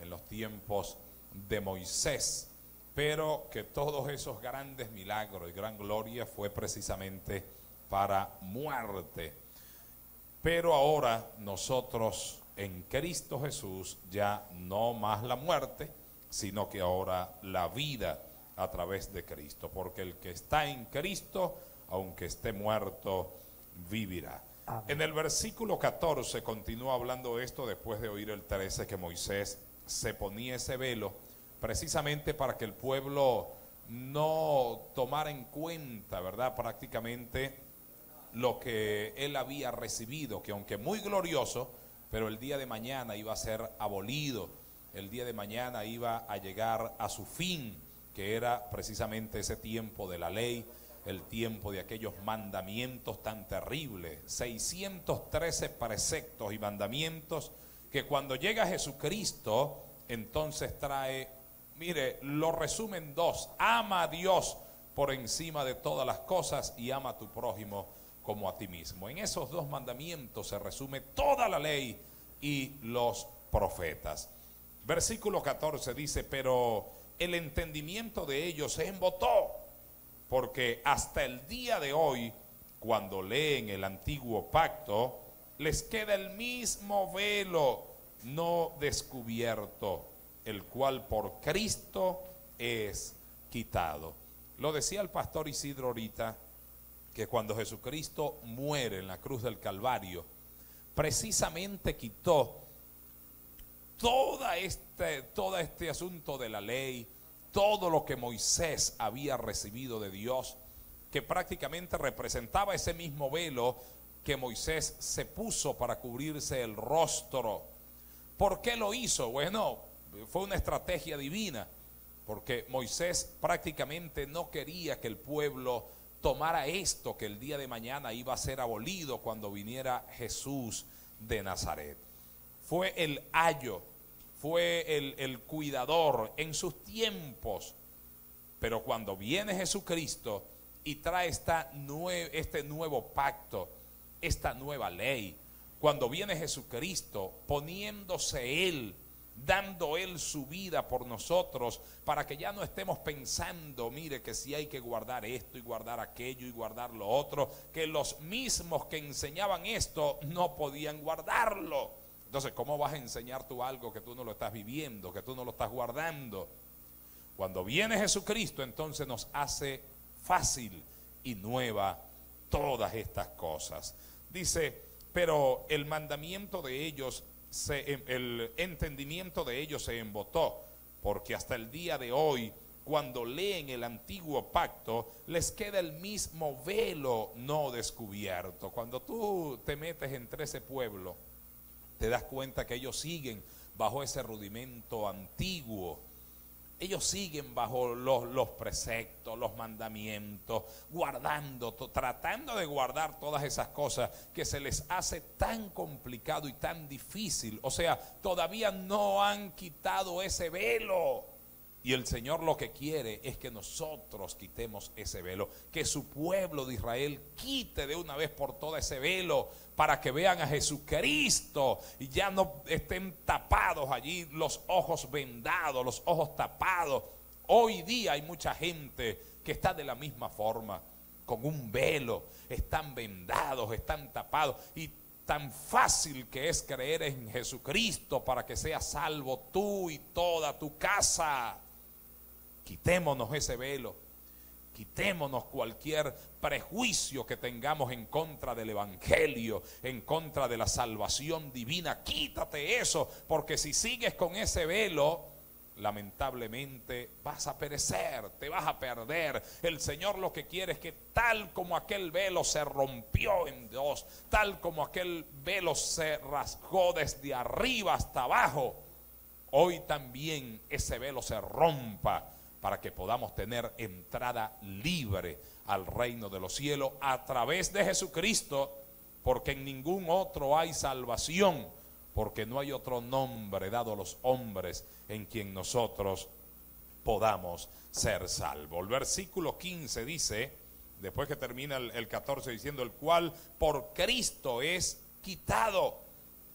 en los tiempos de Moisés, pero que todos esos grandes milagros y gran gloria fue precisamente para muerte. Pero ahora nosotros en Cristo Jesús, ya no más la muerte, sino que ahora la vida a través de Cristo, porque el que está en Cristo, aunque esté muerto, vivirá. Amén. En el versículo 14 continúa hablando esto después de oír el 13, que Moisés se ponía ese velo precisamente para que el pueblo no tomara en cuenta, ¿verdad?, prácticamente lo que él había recibido, que aunque muy glorioso, pero el día de mañana iba a ser abolido, el día de mañana iba a llegar a su fin, que era precisamente ese tiempo de la ley, el tiempo de aquellos mandamientos tan terribles, 613 preceptos y mandamientos, que cuando llega Jesucristo, entonces trae, mire, lo resumen dos: ama a Dios por encima de todas las cosas y ama a tu prójimo como a ti mismo. En esos dos mandamientos se resume toda la ley y los profetas. Versículo 14 dice: pero el entendimiento de ellos se embotó, porque hasta el día de hoy, cuando leen el antiguo pacto, les queda el mismo velo no descubierto, el cual por Cristo es quitado. Lo decía el pastor Isidoro ahorita, que cuando Jesucristo muere en la cruz del Calvario, precisamente quitó todo este asunto de la ley, todo lo que Moisés había recibido de Dios, que prácticamente representaba ese mismo velo que Moisés se puso para cubrirse el rostro. ¿Por qué lo hizo? Bueno, fue una estrategia divina, porque Moisés prácticamente no quería que el pueblo tomara esto que el día de mañana iba a ser abolido cuando viniera Jesús de Nazaret. Fue el ayo, fue el cuidador en sus tiempos, pero cuando viene Jesucristo y trae este nuevo pacto, esta nueva ley, cuando viene Jesucristo poniéndose Él, dando Él su vida por nosotros, para que ya no estemos pensando, mire, que si hay que guardar esto y guardar aquello y guardar lo otro, que los mismos que enseñaban esto no podían guardarlo. Entonces, ¿cómo vas a enseñar tú algo que tú no lo estás viviendo, que tú no lo estás guardando? Cuando viene Jesucristo, entonces nos hace fácil y nueva todas estas cosas. Dice: pero el mandamiento de ellos, el entendimiento de ellos se embotó, porque hasta el día de hoy, cuando leen el antiguo pacto, les queda el mismo velo no descubierto. Cuando tú te metes entre ese pueblo, te das cuenta que ellos siguen bajo ese rudimento antiguo. Ellos siguen bajo los preceptos, los mandamientos, guardando, tratando de guardar todas esas cosas que se les hace tan complicado y tan difícil. O sea, todavía no han quitado ese velo. Y el Señor lo que quiere es que nosotros quitemos ese velo, que su pueblo de Israel quite de una vez por todas ese velo, para que vean a Jesucristo y ya no estén tapados allí, los ojos vendados, los ojos tapados. Hoy día hay mucha gente que está de la misma forma, con un velo, están vendados, están tapados, y tan fácil que es creer en Jesucristo para que seas salvo tú y toda tu casa. Quitémonos ese velo, quitémonos cualquier prejuicio que tengamos en contra del Evangelio, en contra de la salvación divina. Quítate eso, porque si sigues con ese velo, lamentablemente vas a perecer, te vas a perder. El Señor lo que quiere es que, tal como aquel velo se rompió en dos, tal como aquel velo se rasgó desde arriba hasta abajo, hoy también ese velo se rompa, para que podamos tener entrada libre al reino de los cielos a través de Jesucristo, porque en ningún otro hay salvación, porque no hay otro nombre dado a los hombres en quien nosotros podamos ser salvos. El versículo 15 dice, después que termina el 14 diciendo: el cual por Cristo es quitado,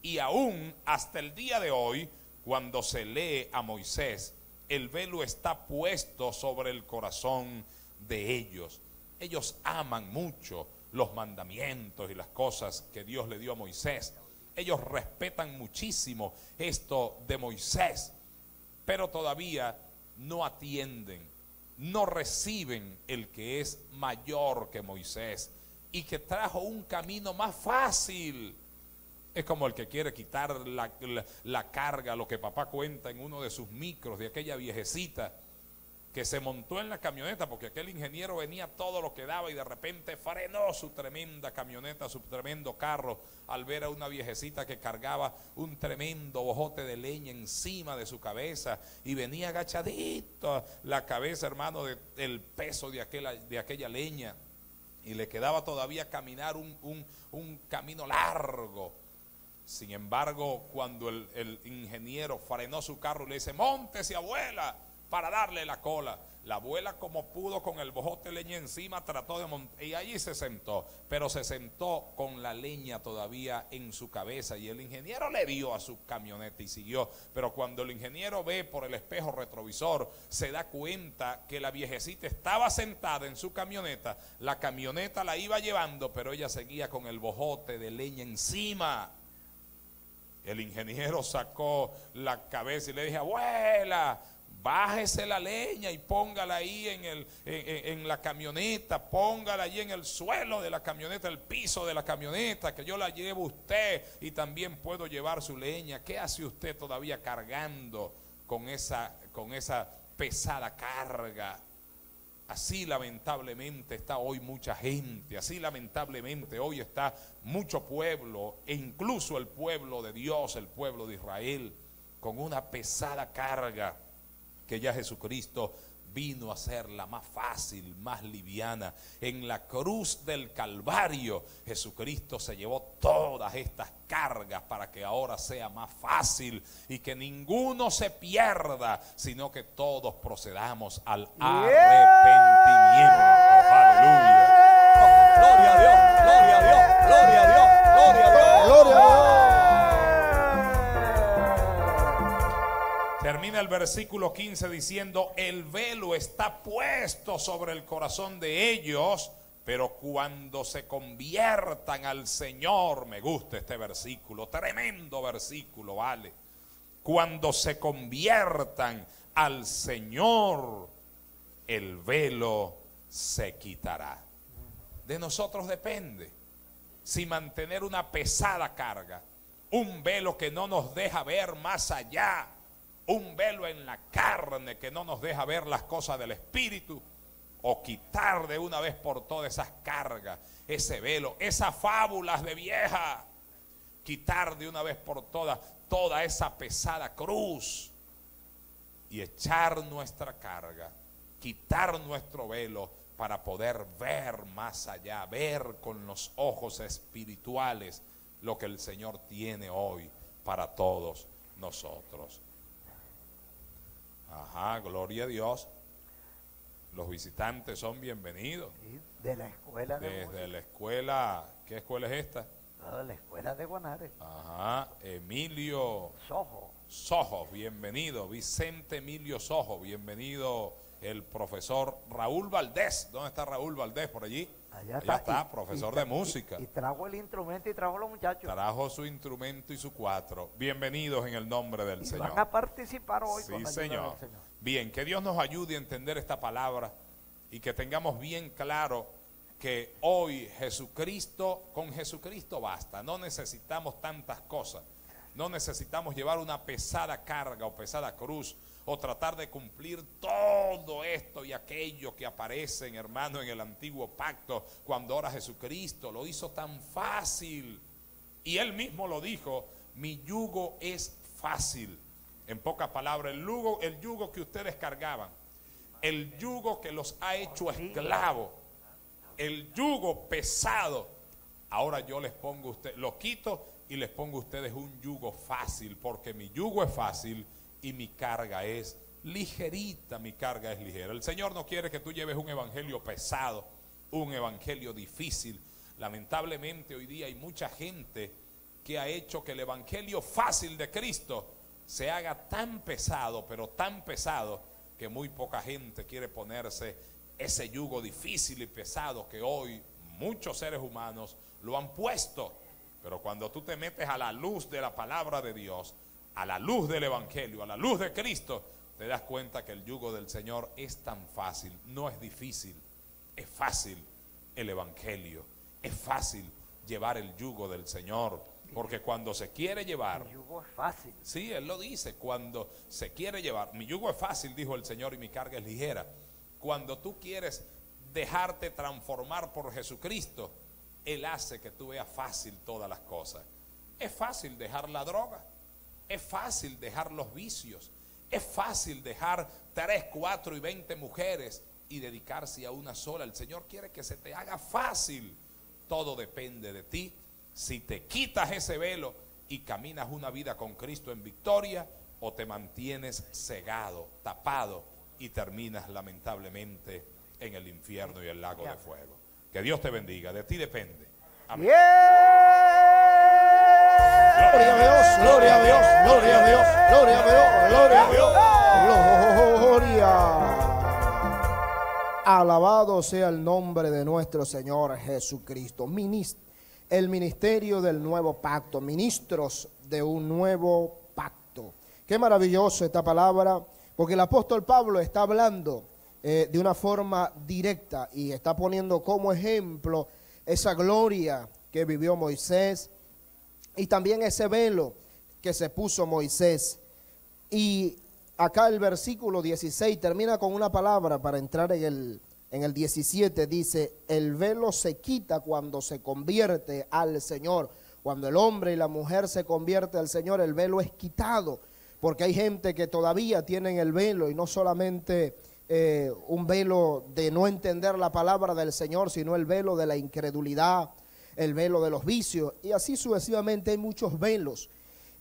y aún hasta el día de hoy, cuando se lee a Moisés, el velo está puesto sobre el corazón de ellos. Ellos aman mucho los mandamientos y las cosas que Dios le dio a Moisés. Ellos respetan muchísimo esto de Moisés, pero todavía no atienden, no reciben el que es mayor que Moisés y que trajo un camino más fácil. Es como el que quiere quitar la carga, lo que papá cuenta en uno de sus micros, de aquella viejecita que se montó en la camioneta porque aquel ingeniero venía todo lo que daba, y de repente frenó su tremenda camioneta, su tremendo carro, al ver a una viejecita que cargaba un tremendo bojote de leña encima de su cabeza, y venía agachadito la cabeza, hermano, del peso de aquella leña, y le quedaba todavía caminar un camino largo. Sin embargo, cuando el ingeniero frenó su carro y le dice: móntese, abuela, para darle la cola. La abuela, como pudo, con el bojote de leña encima, trató de montar, y allí se sentó, pero se sentó con la leña todavía en su cabeza, y el ingeniero le dio a su camioneta y siguió. Pero cuando el ingeniero ve por el espejo retrovisor, se da cuenta que la viejecita estaba sentada en su camioneta, la camioneta la iba llevando, pero ella seguía con el bojote de leña encima. El ingeniero sacó la cabeza y le dijo: abuela, bájese la leña y póngala ahí en la camioneta, póngala allí en el suelo de la camioneta, el piso de la camioneta, que yo la llevo a usted y también puedo llevar su leña. ¿Qué hace usted todavía cargando con esa pesada carga? Así lamentablemente está hoy mucha gente, así lamentablemente hoy está mucho pueblo, e incluso el pueblo de Dios, el pueblo de Israel, con una pesada carga que ya Jesucristo vino a hacerla más fácil, más liviana. En la cruz del Calvario, Jesucristo se llevó todas estas cargas para que ahora sea más fácil y que ninguno se pierda, sino que todos procedamos al arrepentimiento. Aleluya. Oh, gloria a Dios, gloria a Dios, gloria a Dios, gloria a Dios, gloria a Dios. Termina el versículo 15 diciendo: el velo está puesto sobre el corazón de ellos, pero cuando se conviertan al Señor, me gusta este versículo, tremendo versículo, vale. Cuando se conviertan al Señor, el velo se quitará. De nosotros depende si mantener una pesada carga, un velo que no nos deja ver más allá, un velo en la carne que no nos deja ver las cosas del Espíritu, o quitar de una vez por todas esas cargas, ese velo, esas fábulas de vieja, quitar de una vez por todas toda esa pesada cruz y echar nuestra carga, quitar nuestro velo para poder ver más allá, ver con los ojos espirituales lo que el Señor tiene hoy para todos nosotros. Ajá, gloria a Dios. Los visitantes son bienvenidos. Sí, de la escuela de Guanare. Desde la escuela, ¿qué escuela es esta? De la escuela de Guanare. Ajá, Emilio Sojo. Sojo, bienvenido. Vicente Emilio Sojo, bienvenido. El profesor Raúl Valdés. ¿Dónde está Raúl Valdés? Por allí. Allá está, profesor de música. Y trajo el instrumento y trajo los muchachos. Trajo su instrumento y su cuatro. Bienvenidos en el nombre del Señor. Van a participar hoy. Sí, con la Señor. Del Señor. Bien, que Dios nos ayude a entender esta palabra y que tengamos bien claro que hoy Jesucristo, con Jesucristo basta. No necesitamos tantas cosas. No necesitamos llevar una pesada carga o pesada cruz, o tratar de cumplir todo esto y aquello que aparecen, hermano, en el antiguo pacto, cuando ahora Jesucristo lo hizo tan fácil. Y él mismo lo dijo: mi yugo es fácil. En pocas palabras, el yugo que ustedes cargaban, el yugo que los ha hecho esclavos, el yugo pesado, ahora yo les pongo a ustedes, lo quito y les pongo a ustedes un yugo fácil, porque mi yugo es fácil y mi carga es ligerita, mi carga es ligera. El Señor no quiere que tú lleves un evangelio pesado, un evangelio difícil. Lamentablemente hoy día hay mucha gente que ha hecho que el evangelio fácil de Cristo se haga tan pesado, pero tan pesado, que muy poca gente quiere ponerse ese yugo difícil y pesado que hoy muchos seres humanos lo han puesto. Pero cuando tú te metes a la luz de la palabra de Dios, a la luz del evangelio, a la luz de Cristo, te das cuenta que el yugo del Señor es tan fácil, no es difícil, es fácil el evangelio, es fácil llevar el yugo del Señor, porque cuando se quiere llevar, mi yugo es fácil. Sí, él lo dice, cuando se quiere llevar, mi yugo es fácil, dijo el Señor, y mi carga es ligera. Cuando tú quieres dejarte transformar por Jesucristo, él hace que tú veas fácil todas las cosas. Es fácil dejar la droga, es fácil dejar los vicios, es fácil dejar 3, 4 y 20 mujeres y dedicarse a una sola. El Señor quiere que se te haga fácil. Todo depende de ti. Si te quitas ese velo y caminas una vida con Cristo en victoria, o te mantienes cegado, tapado y terminas lamentablemente en el infierno y el lago de fuego. Que Dios te bendiga, de ti depende. Amén. Yeah. Gloria a Dios, gloria a Dios, gloria a Dios, gloria a Dios, gloria a Dios, gloria. Alabado sea el nombre de nuestro Señor Jesucristo. El ministerio del nuevo pacto, ministros de un nuevo pacto. Qué maravilloso esta palabra, porque el apóstol Pablo está hablando de una forma directa y está poniendo como ejemplo esa gloria que vivió Moisés y también ese velo que se puso Moisés. Y acá el versículo 16 termina con una palabra para entrar en el 17, dice: el velo se quita cuando se convierte al Señor. Cuando el hombre y la mujer se convierte al Señor, el velo es quitado, porque hay gente que todavía tienen el velo, y no solamente un velo de no entender la palabra del Señor, sino el velo de la incredulidad, el velo de los vicios, y así sucesivamente hay muchos velos.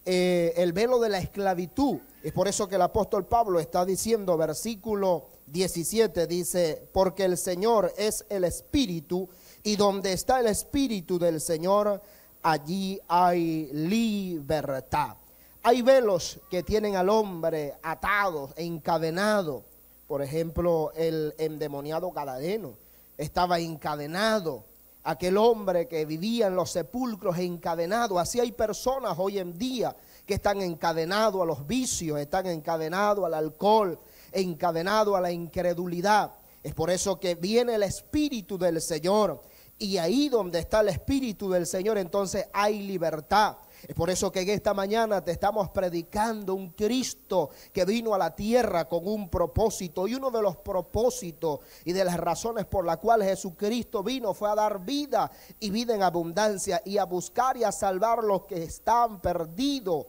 El velo de la esclavitud. Es por eso que el apóstol Pablo está diciendo, versículo 17, dice: porque el Señor es el Espíritu, y donde está el Espíritu del Señor, allí hay libertad. Hay velos que tienen al hombre atado, encadenado. Por ejemplo, el endemoniado gadareno estaba encadenado. Aquel hombre que vivía en los sepulcros encadenado. Así hay personas hoy en día que están encadenados a los vicios, están encadenados al alcohol, encadenados a la incredulidad. Es por eso que viene el Espíritu del Señor, y ahí donde está el Espíritu del Señor, entonces hay libertad. Es por eso que en esta mañana te estamos predicando un Cristo que vino a la tierra con un propósito. Y uno de los propósitos y de las razones por las cuales Jesucristo vino fue a dar vida y vida en abundancia, y a buscar y a salvar los que están perdidos.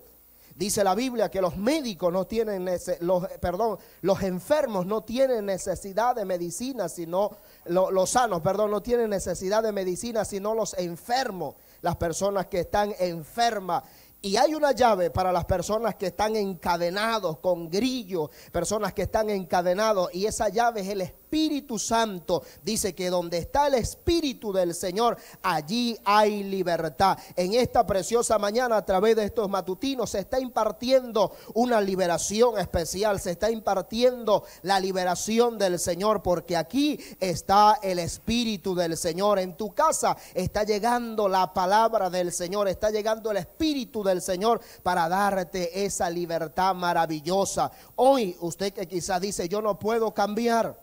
Dice la Biblia que los médicos no tienen, los enfermos no tienen necesidad de medicina, sino los sanos, no tienen necesidad de medicina, sino los enfermos, las personas que están enfermas. Y hay una llave para las personas que están encadenados con grillos, personas que están encadenados, y esa llave es el Espíritu Santo. Dice que donde está el Espíritu del Señor, allí hay libertad. En esta preciosa mañana, a través de estos matutinos, se está impartiendo una liberación especial, se está impartiendo la liberación del Señor, porque aquí está el Espíritu del Señor. En tu casa está llegando la palabra del Señor, está llegando el Espíritu del Señor para darte esa libertad maravillosa. Hoy usted que quizás dice: yo no puedo cambiar,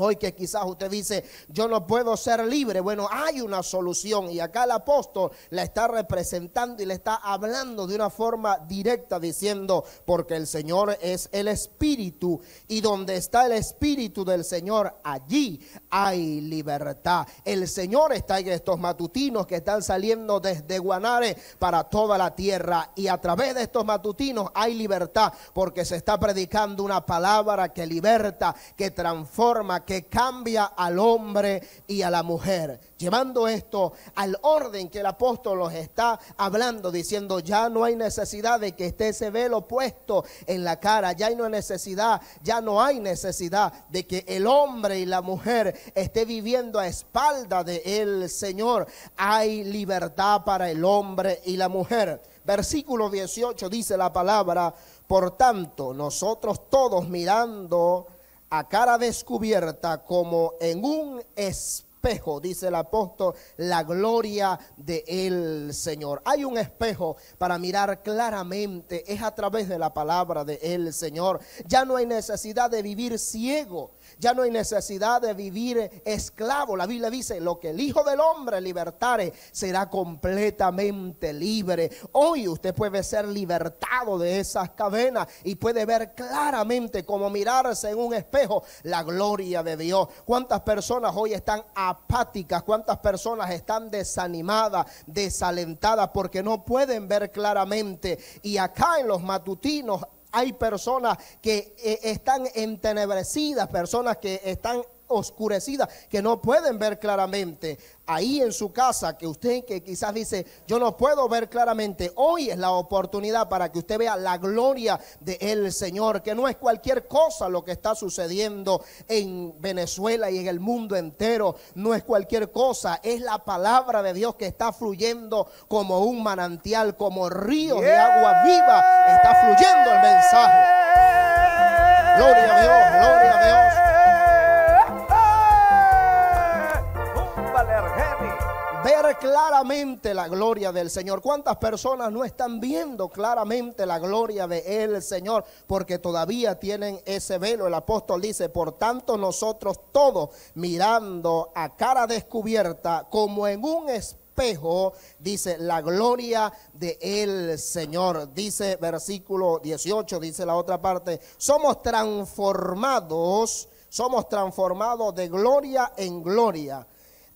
hoy que quizás usted dice: yo no puedo ser libre. Bueno, hay una solución, y acá el apóstol la está representando y le está hablando de una forma directa, diciendo: porque el Señor es el Espíritu, y donde está el Espíritu del Señor, allí hay libertad. El Señor está en estos matutinos que están saliendo desde Guanare para toda la tierra, y a través de estos matutinos hay libertad, porque se está predicando una palabra que liberta, que transforma, que cambia al hombre y a la mujer, llevando esto al orden que el apóstol los está hablando, diciendo: ya no hay necesidad de que esté ese velo puesto en la cara, ya no hay necesidad de que el hombre y la mujer esté viviendo a espalda de el Señor. Hay libertad para el hombre y la mujer. Versículo 18 dice la palabra: por tanto, nosotros todos, mirando a cara descubierta como en un espejo, dice el apóstol, la gloria del Señor. Hay un espejo para mirar claramente, es a través de la palabra del Señor. Ya no hay necesidad de vivir ciego, ya no hay necesidad de vivir esclavo. La Biblia dice: lo que el Hijo del Hombre libertare será completamente libre. Hoy usted puede ser libertado de esas cadenas y puede ver claramente, como mirarse en un espejo, la gloria de Dios. ¿Cuántas personas hoy están apáticas? ¿Cuántas personas están desanimadas, desalentadas, porque no pueden ver claramente? Y acá en los matutinos hay personas que están entenebrecidas, personas que están oscurecida, que no pueden ver claramente. Ahí en su casa, que usted que quizás dice, yo no puedo ver claramente, hoy es la oportunidad para que usted vea la gloria del Señor, que no es cualquier cosa lo que está sucediendo en Venezuela y en el mundo entero, no es cualquier cosa, es la palabra de Dios que está fluyendo como un manantial, como ríos de agua viva, está fluyendo el mensaje. Gloria a Dios, gloria a Dios. Ver claramente la gloria del Señor. ¿Cuántas personas no están viendo claramente la gloria de el Señor? Porque todavía tienen ese velo. El apóstol dice, por tanto nosotros todos mirando a cara descubierta como en un espejo, dice, la gloria de el Señor. Dice versículo 18, dice la otra parte, somos transformados de gloria en gloria,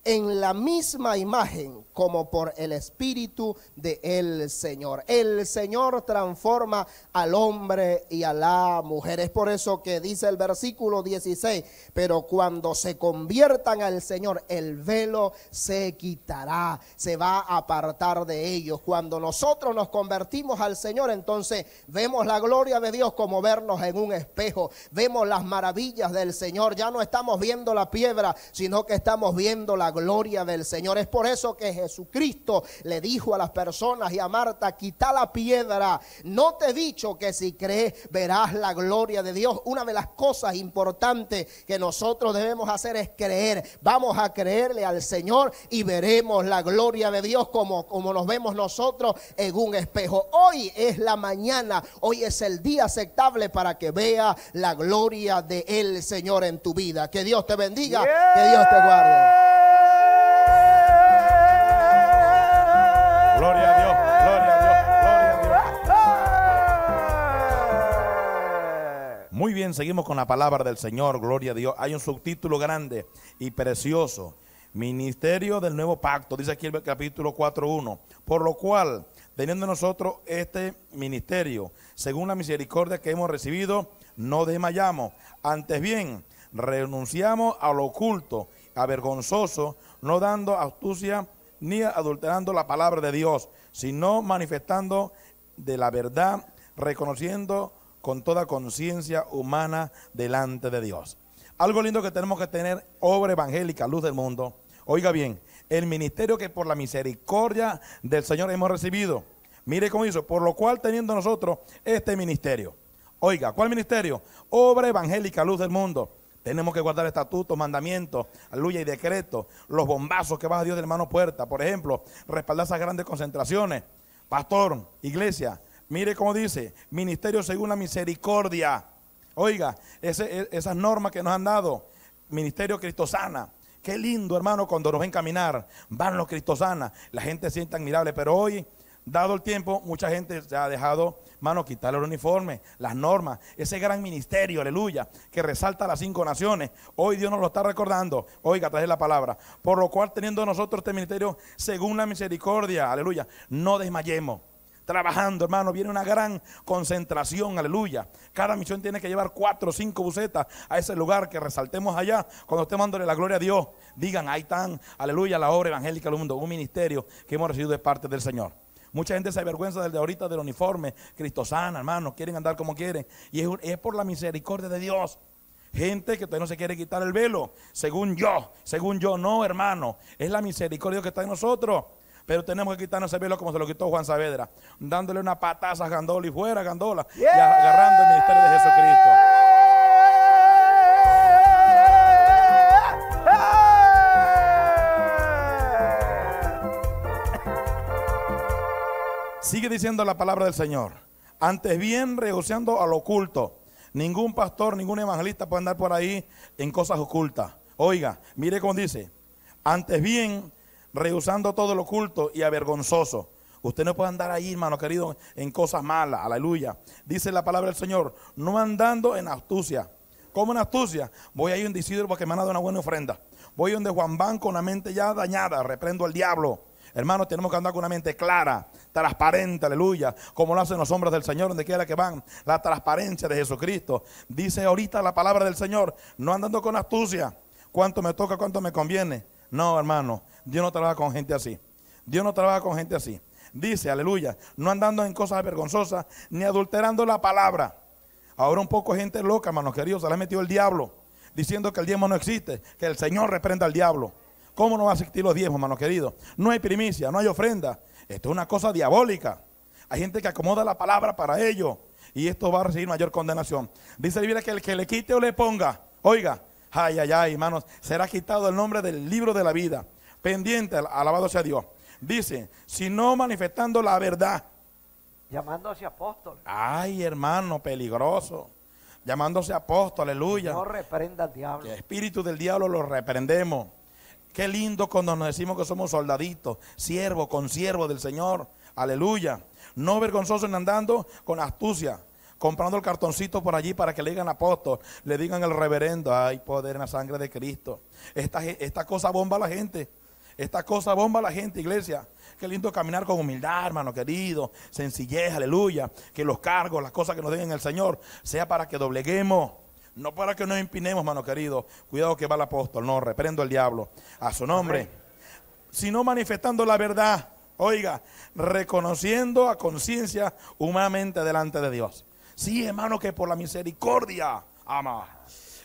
en la misma imagen, como por el Espíritu del Señor. El Señor transforma al hombre y a la mujer. Es por eso que dice el versículo 16, pero cuando se conviertan al Señor, el velo se quitará, se va a apartar de ellos. Cuando nosotros nos convertimos al Señor, entonces vemos la gloria de Dios como vernos en un espejo. Vemos las maravillas del Señor. Ya no estamos viendo la piedra, sino que estamos viendo la gloria del Señor. Es por eso que Jesucristo le dijo a las personas y a Marta, quita la piedra, no te he dicho que si crees verás la gloria de Dios. Una de las cosas importantes que nosotros debemos hacer es creer. Vamos a creerle al Señor y veremos la gloria de Dios como nos vemos nosotros en un espejo. Hoy es la mañana, hoy es el día aceptable para que vea la gloria de el Señor en tu vida. Que Dios te bendiga, que Dios te guarde. Gloria a Dios, gloria a Dios, gloria a Dios. Muy bien, seguimos con la palabra del Señor, gloria a Dios. Hay un subtítulo grande y precioso, Ministerio del Nuevo Pacto, dice aquí el capítulo 4.1. Por lo cual, teniendo nosotros este ministerio, según la misericordia que hemos recibido, no desmayamos. Antes bien, renunciamos a lo oculto, a vergonzoso, no dando astucia ni adulterando la palabra de Dios, sino manifestando de la verdad, reconociendo con toda conciencia humana delante de Dios. Algo lindo que tenemos que tener, obra evangélica, Luz del Mundo. Oiga bien, el ministerio que por la misericordia del Señor hemos recibido. Mire cómo hizo, por lo cual teniendo nosotros este ministerio. Oiga, ¿cuál ministerio? Obra evangélica, Luz del Mundo. Tenemos que guardar estatutos, mandamientos, aleluya, y decretos. Los bombazos que baja Dios del hermano Puerta, por ejemplo, respaldar esas grandes concentraciones. Pastor, iglesia, mire cómo dice, ministerio según la misericordia. Oiga, esas normas que nos han dado, ministerio cristosana. Qué lindo, hermano, cuando nos ven caminar, van los cristosana, la gente se siente admirable, pero hoy, dado el tiempo, mucha gente se ha dejado, hermano, quitarle el uniforme, las normas, ese gran ministerio, aleluya, que resalta a las 5 naciones. Hoy Dios nos lo está recordando, oiga, traje la palabra. Por lo cual, teniendo nosotros este ministerio, según la misericordia, aleluya, no desmayemos. Trabajando, hermano, viene una gran concentración, aleluya. Cada misión tiene que llevar 4 o 5 bucetas a ese lugar, que resaltemos allá. Cuando estemos dándole la gloria a Dios, digan, ahí están, aleluya, la obra evangélica del mundo, un ministerio que hemos recibido de parte del Señor. Mucha gente se avergüenza de ahorita del uniforme cristosana, hermano, quieren andar como quieren. Y es por la misericordia de Dios. Gente que todavía no se quiere quitar el velo, según yo, no, hermano. Es la misericordia que está en nosotros. Pero tenemos que quitarnos ese velo como se lo quitó Juan Saavedra, dándole una pataza a Gandola y fuera Gandola, y agarrando el ministerio de Jesucristo. Sigue diciendo la palabra del Señor. Antes bien, renunciando a lo oculto. Ningún pastor, ningún evangelista puede andar por ahí en cosas ocultas. Oiga, mire cómo dice. Antes bien, rehusando todo lo oculto y avergonzoso. Usted no puede andar ahí, hermano querido, en cosas malas. Aleluya. Dice la palabra del Señor. No andando en astucia. ¿Cómo en astucia? Voy ahí donde Isidoro porque me han dado una buena ofrenda. Voy donde Juan Banks con la mente ya dañada. Reprendo al diablo. Hermanos, tenemos que andar con una mente clara, transparente, aleluya, como lo hacen los hombres del Señor, donde quiera que van, la transparencia de Jesucristo. Dice ahorita la palabra del Señor, no andando con astucia, ¿Cuánto me toca? ¿Cuánto me conviene? No, hermano, Dios no trabaja con gente así. Dios no trabaja con gente así. Dice, aleluya, no andando en cosas vergonzosas, ni adulterando la palabra. Ahora un poco gente loca, hermanos queridos, se la ha metido el diablo, diciendo que el diezmo no existe, que el Señor reprenda al diablo. ¿Cómo no va a existir los diezmos, hermanos queridos? No hay primicia, no hay ofrenda. Esto es una cosa diabólica. Hay gente que acomoda la palabra para ello, y esto va a recibir mayor condenación. Dice la Biblia que el que le quite o le ponga, oiga, ay, ay, ay, hermanos, será quitado el nombre del libro de la vida. Pendiente, alabado sea Dios. Dice, sino manifestando la verdad, llamándose apóstol. Ay, hermano, peligroso. Llamándose apóstol, aleluya. No reprenda al diablo. El espíritu del diablo lo reprendemos. Qué lindo cuando nos decimos que somos soldaditos, siervos, consiervos del Señor. Aleluya. No vergonzoso en andando con astucia, comprando el cartoncito por allí para que le digan apóstol, le digan el reverendo. Ay, poder en la sangre de Cristo. Esta cosa bomba a la gente. Esta cosa bomba a la gente, iglesia. Qué lindo caminar con humildad, hermano querido, sencillez, aleluya. Que los cargos, las cosas que nos den en el Señor, sea para que dobleguemos, no para que nos empinemos, hermano querido. Cuidado que va el apóstol, no, reprendo al diablo a su nombre. Amén. Sino manifestando la verdad, oiga, reconociendo a conciencia humanamente delante de Dios. Sí, hermano, que por la misericordia, ama,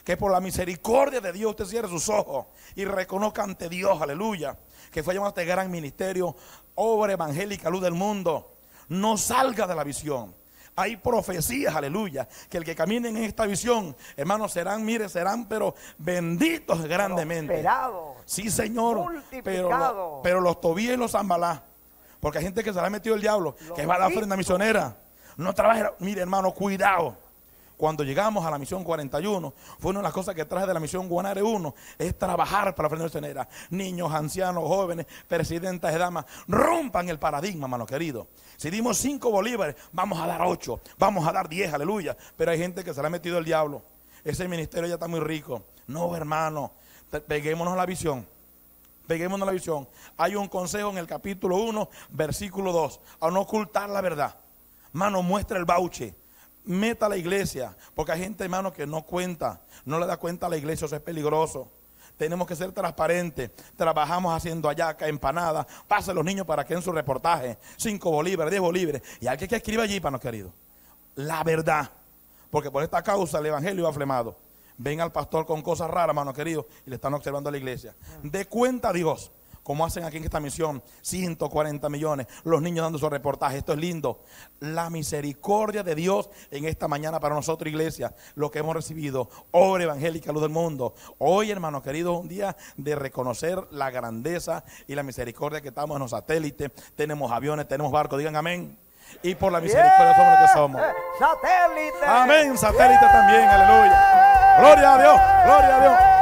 que por la misericordia de Dios usted cierre sus ojos y reconozca ante Dios, aleluya, que fue llamado a este gran ministerio, obra evangélica, luz del mundo. No salga de la visión. Hay profecías, aleluya, que el que camine en esta visión, hermanos, serán, mire, serán, pero benditos grandemente. Prosperados, sí, Señor, pero los tobíes y los zambalás, porque hay gente que se le ha metido el diablo, que va a la ofrenda misionera. No trabaja, mire, hermano, cuidado. Cuando llegamos a la misión 41, fue una de las cosas que traje de la misión Guanare 1, es trabajar para la ofrenda misionera. Niños, ancianos, jóvenes, presidentas y damas, rompan el paradigma, hermano querido. Si dimos 5 bolívares, vamos a dar 8, vamos a dar 10, aleluya. Pero hay gente que se le ha metido el diablo. Ese ministerio ya está muy rico. No, hermano, peguémonos a la visión. Peguémonos a la visión. Hay un consejo en el capítulo 1, versículo 2, a no ocultar la verdad. Mano, muestra el bauche. Meta a la iglesia, porque hay gente, hermano, que no cuenta, no le da cuenta a la iglesia, eso es peligroso. Tenemos que ser transparentes. Trabajamos haciendo hallaca, empanadas, pasen los niños para que en su reportaje, 5 bolívares, 10 bolívares, y alguien que escriba allí, hermanos queridos, la verdad, porque por esta causa el evangelio va aflemado. Ven al pastor con cosas raras, hermanos queridos, y le están observando a la iglesia. De cuenta a Dios, como hacen aquí en esta misión, 140 millones, los niños dando su reportaje, esto es lindo. La misericordia de Dios en esta mañana para nosotros, iglesia, lo que hemos recibido, obra evangélica, luz del mundo. Hoy, hermanos queridos, un día de reconocer la grandeza y la misericordia que estamos en los satélites, tenemos aviones, tenemos barcos, digan amén. Y por la misericordia somos lo que somos. Satélite. Amén, satélite también, aleluya. Gloria a Dios, gloria a Dios.